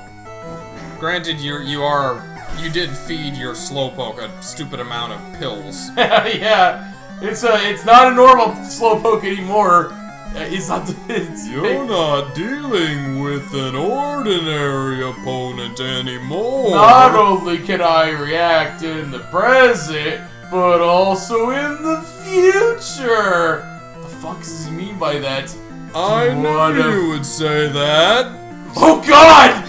granted, you you are you did feed your Slowpoke a stupid amount of pills. Yeah, it's a it's not a normal Slowpoke anymore. It's not. It's You're big. Not dealing with an ordinary opponent anymore. Not only can I react in the present, but also in the future. What the fuck does he mean by that? I what knew you would say that. Oh God!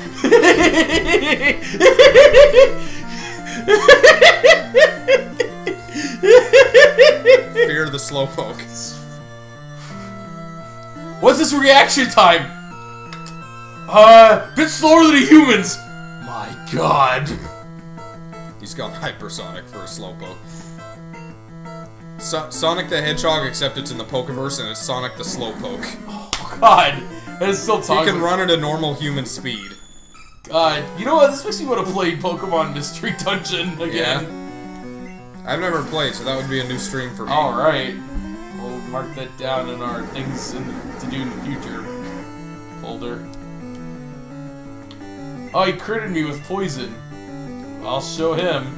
Fear the Slowpoke. What's this reaction time? Uh, bit slower than a human's. My God. He's gone hypersonic for a Slowpoke. So Sonic the Hedgehog, except it's in the Pokeverse, and it's Sonic the Slowpoke. Oh, God. That is still toxic. He can run at a normal human speed. God. You know what? This makes me want to play Pokemon Mystery Dungeon again. Yeah. I've never played, so that would be a new stream for me. Alright. We'll mark that down in our things in the, to do in the future folder. Oh, he critted me with poison. I'll show him.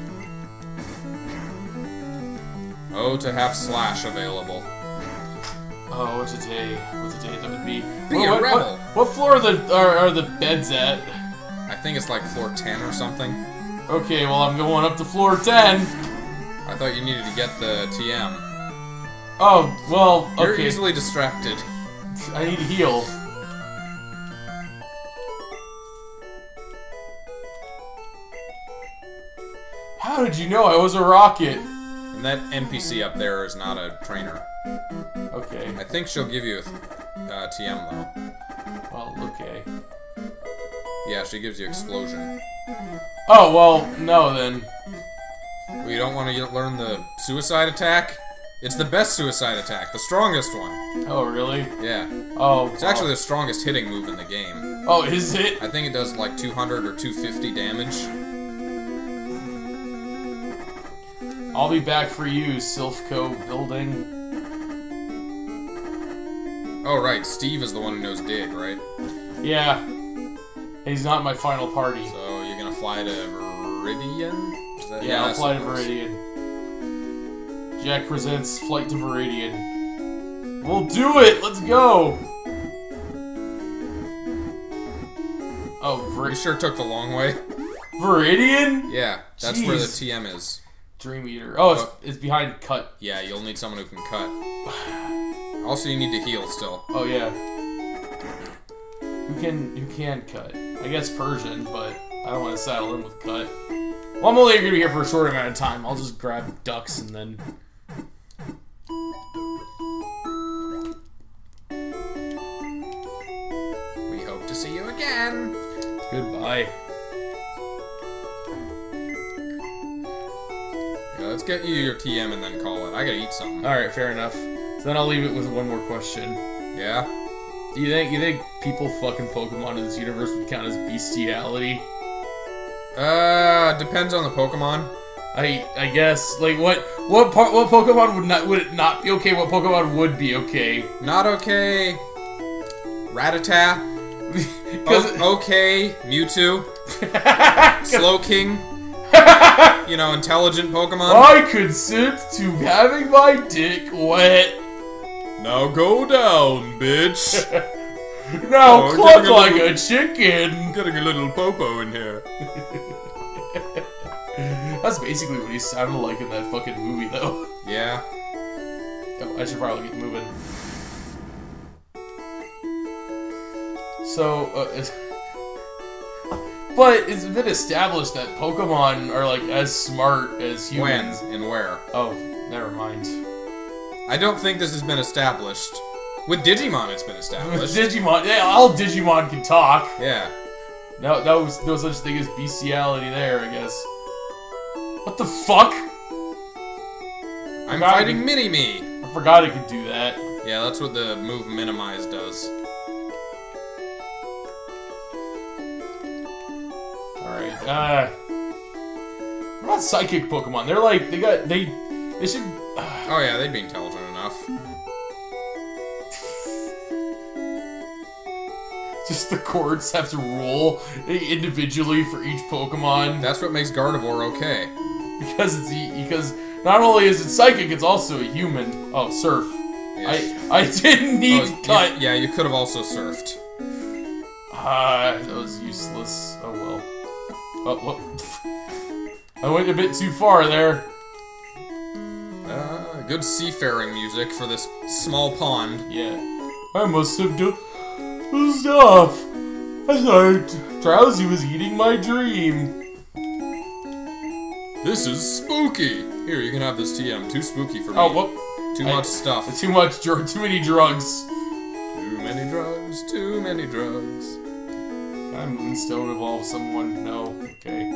Oh, to have Slash available. Oh, what's a day? What's a day that would be? Be oh, a what, rebel. What, what floor are the are, are the beds at? I think it's like floor ten or something. Okay, well I'm going up to floor ten. I thought you needed to get the T M. Oh well. Okay. You're easily distracted. I need to heal. How did you know I was a rocket? And that N P C up there is not a trainer. Okay. I think she'll give you a uh, T M, though. Well, okay. Yeah, she gives you Explosion. Oh, well, no, then. Well, you don't want to learn the suicide attack? It's the best suicide attack, the strongest one. Oh, really? Yeah. Oh. It's actually oh. the strongest hitting move in the game. Oh, is it? I think it does, like, two hundred or two fifty damage. I'll be back for you, Silph Co building. Oh, right. Steve is the one who knows Dig, right? Yeah. He's not my final party. So, you're gonna fly to Viridian? Is that yeah, I'll fly to Viridian. Jack presents Flight to Viridian. We'll do it! Let's go! Oh, Viridian. You sure took the long way. Viridian? Yeah, that's Jeez. Where the T M is. Dream Eater. Oh, it's, oh. it's behind Cut. Yeah, you'll need someone who can cut. Also, you need to heal still. Oh, yeah. Who can who can cut? I guess Persian, but I don't want to saddle him with Cut. Well, I'm only going to be here for a short amount of time. I'll just grab ducks and then... We hope to see you again. Goodbye. Let's get you your T M and then call it. I gotta eat something. Alright, fair enough. So then I'll leave it with one more question. Yeah? Do you think you think people fucking Pokemon in this universe would count as bestiality? Uh, depends on the Pokemon. I I guess. Like what what part what Pokemon would not would it not be okay? What Pokemon would be okay? Not okay. Rattata. o okay, Mewtwo. Slowking. You know, intelligent Pokemon. I consent to having my dick wet. Now go down, bitch. Now oh, cluck a like little, a chicken. Getting a little popo in here. That's basically what he sounded like in that fucking movie, though. Yeah. Oh, I should probably get moving. So, uh... It's But it's been established that Pokemon are, like, as smart as humans. When and where? Oh, never mind. I don't think this has been established. With Digimon, it's been established. With Digimon, yeah, all Digimon can talk. Yeah. No, that was no such thing as bestiality there, I guess. What the fuck? I'm fighting Mini-Me. I forgot it could do that. Yeah, that's what the move Minimize does. Alright, uh... What about psychic Pokemon? They're like, they got, they, they should... Uh. Oh yeah, they'd be intelligent enough. Just the courts have to rule individually for each Pokemon. That's what makes Gardevoir okay. Because it's, because not only is it psychic, it's also a human. Oh, surf. Yes. I, I didn't need oh, cut. You, yeah, you could have also surfed. Ah, uh, that was useless. Oh well. Oh, well. I went a bit too far there. Uh, good seafaring music for this small pond. Yeah. I must have done stuff. I thought Drowsy was eating my dream. This is spooky. Here, you can have this T M. Too spooky for me. Oh, well. Too I, much stuff. Too much dr too many drugs. Too many drugs, too many drugs. I'm Moonstone evolve someone. No, okay.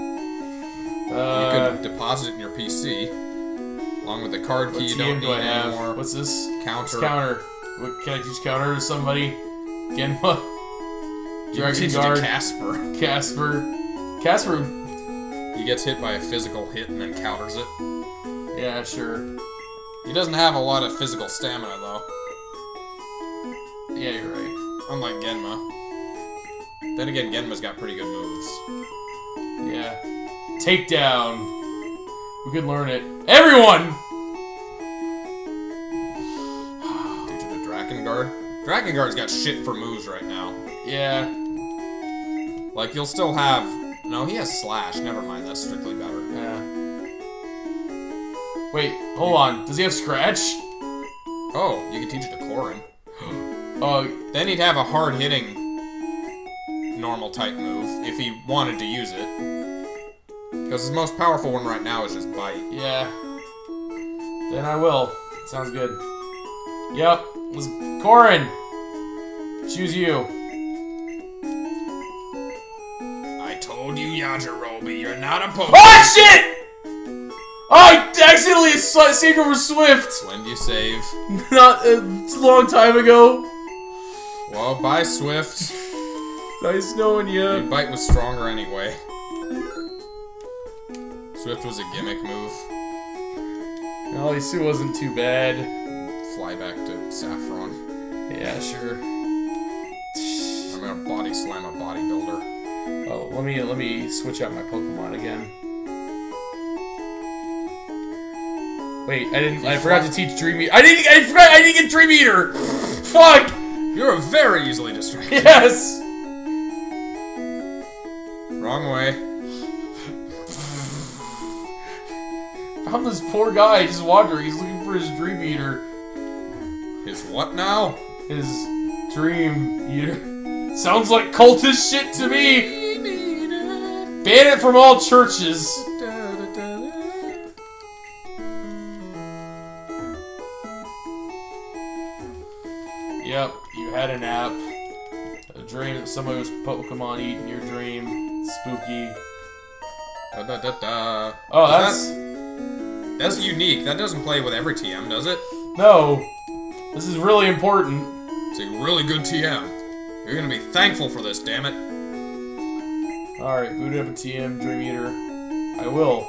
Uh, you could deposit it in your P C. Along with the card key you don't need anymore. What's this? Counter. What's counter. What, can I teach counter to somebody? Genma. Dragon Guard. Casper. Casper. Casper. He gets hit by a physical hit and then counters it. Yeah, sure. He doesn't have a lot of physical stamina, though. Yeah, you're right. Unlike Genma. Then again, Genma's got pretty good moves. Yeah. Takedown! We could learn it. Everyone! Due to the Dragon Guard. Dragon Guard's got shit for moves right now. Yeah. Like, you'll still have... No, he has Slash. Never mind, that's strictly better. Yeah. Wait, hold on. Does he have Scratch? Oh, you can teach it to Corrin. uh, then he'd have a hard-hitting normal-type move, if he wanted to use it. Because his most powerful one right now is just Bite. Yeah. Then I will. Sounds good. Yep. Let's... Corrin! Choose you. I told you, Yajirobe, you're not a Pokemon. Oh, shit! I accidentally saved over Swift! When do you save? Not a long time ago. Well, bye, Swift. Nice knowing you. Your Bite was stronger anyway. Swift was a gimmick move. No, at least it wasn't too bad. Fly back to Saffron. Yeah, sure. I'm gonna body slam a bodybuilder. Oh, let me, let me switch out my Pokemon again. Wait, I didn't. I forgot to teach Dream Eater. I didn't. I forgot. I didn't get Dream Eater. Fuck. You're very easily distracted. Yes. Wrong way. Found this poor guy just wandering. He's looking for his Dream Eater. His what now? His Dream Eater. Sounds like cultist shit to me. Ban it from all churches. Yep, you had a nap, a dream that somebody was Pokemon eating your dream, spooky. Da, da, da, da. Oh, that's... That, that's unique. That doesn't play with every T M, does it? No. This is really important. It's a really good T M. You're gonna be thankful for this, damn it. Alright, boot up a T M, Dream Eater. I will.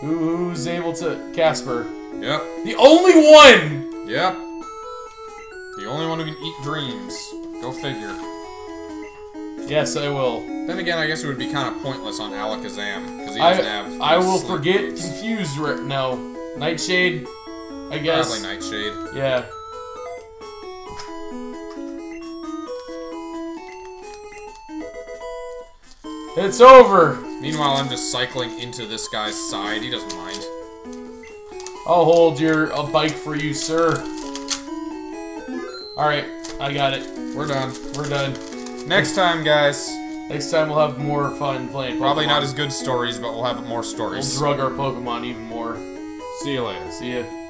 Who, who's able to... Casper. Yep. The only one! Yep. The only one who can eat dreams. Go figure. Yes, I will. Then again, I guess it would be kind of pointless on Alakazam, because he doesn't have... I will forget moves. Confused right now. Nightshade, I guess. Probably Nightshade. Yeah. It's over! Meanwhile, I'm just cycling into this guy's side. He doesn't mind. I'll hold your a bike for you, sir. Alright, I got it. We're done. We're done. Next time, guys. Next time we'll have more fun playing Pokemon. Probably not as good stories, but we'll have more stories. We'll drug our Pokemon even more. See you later. See ya.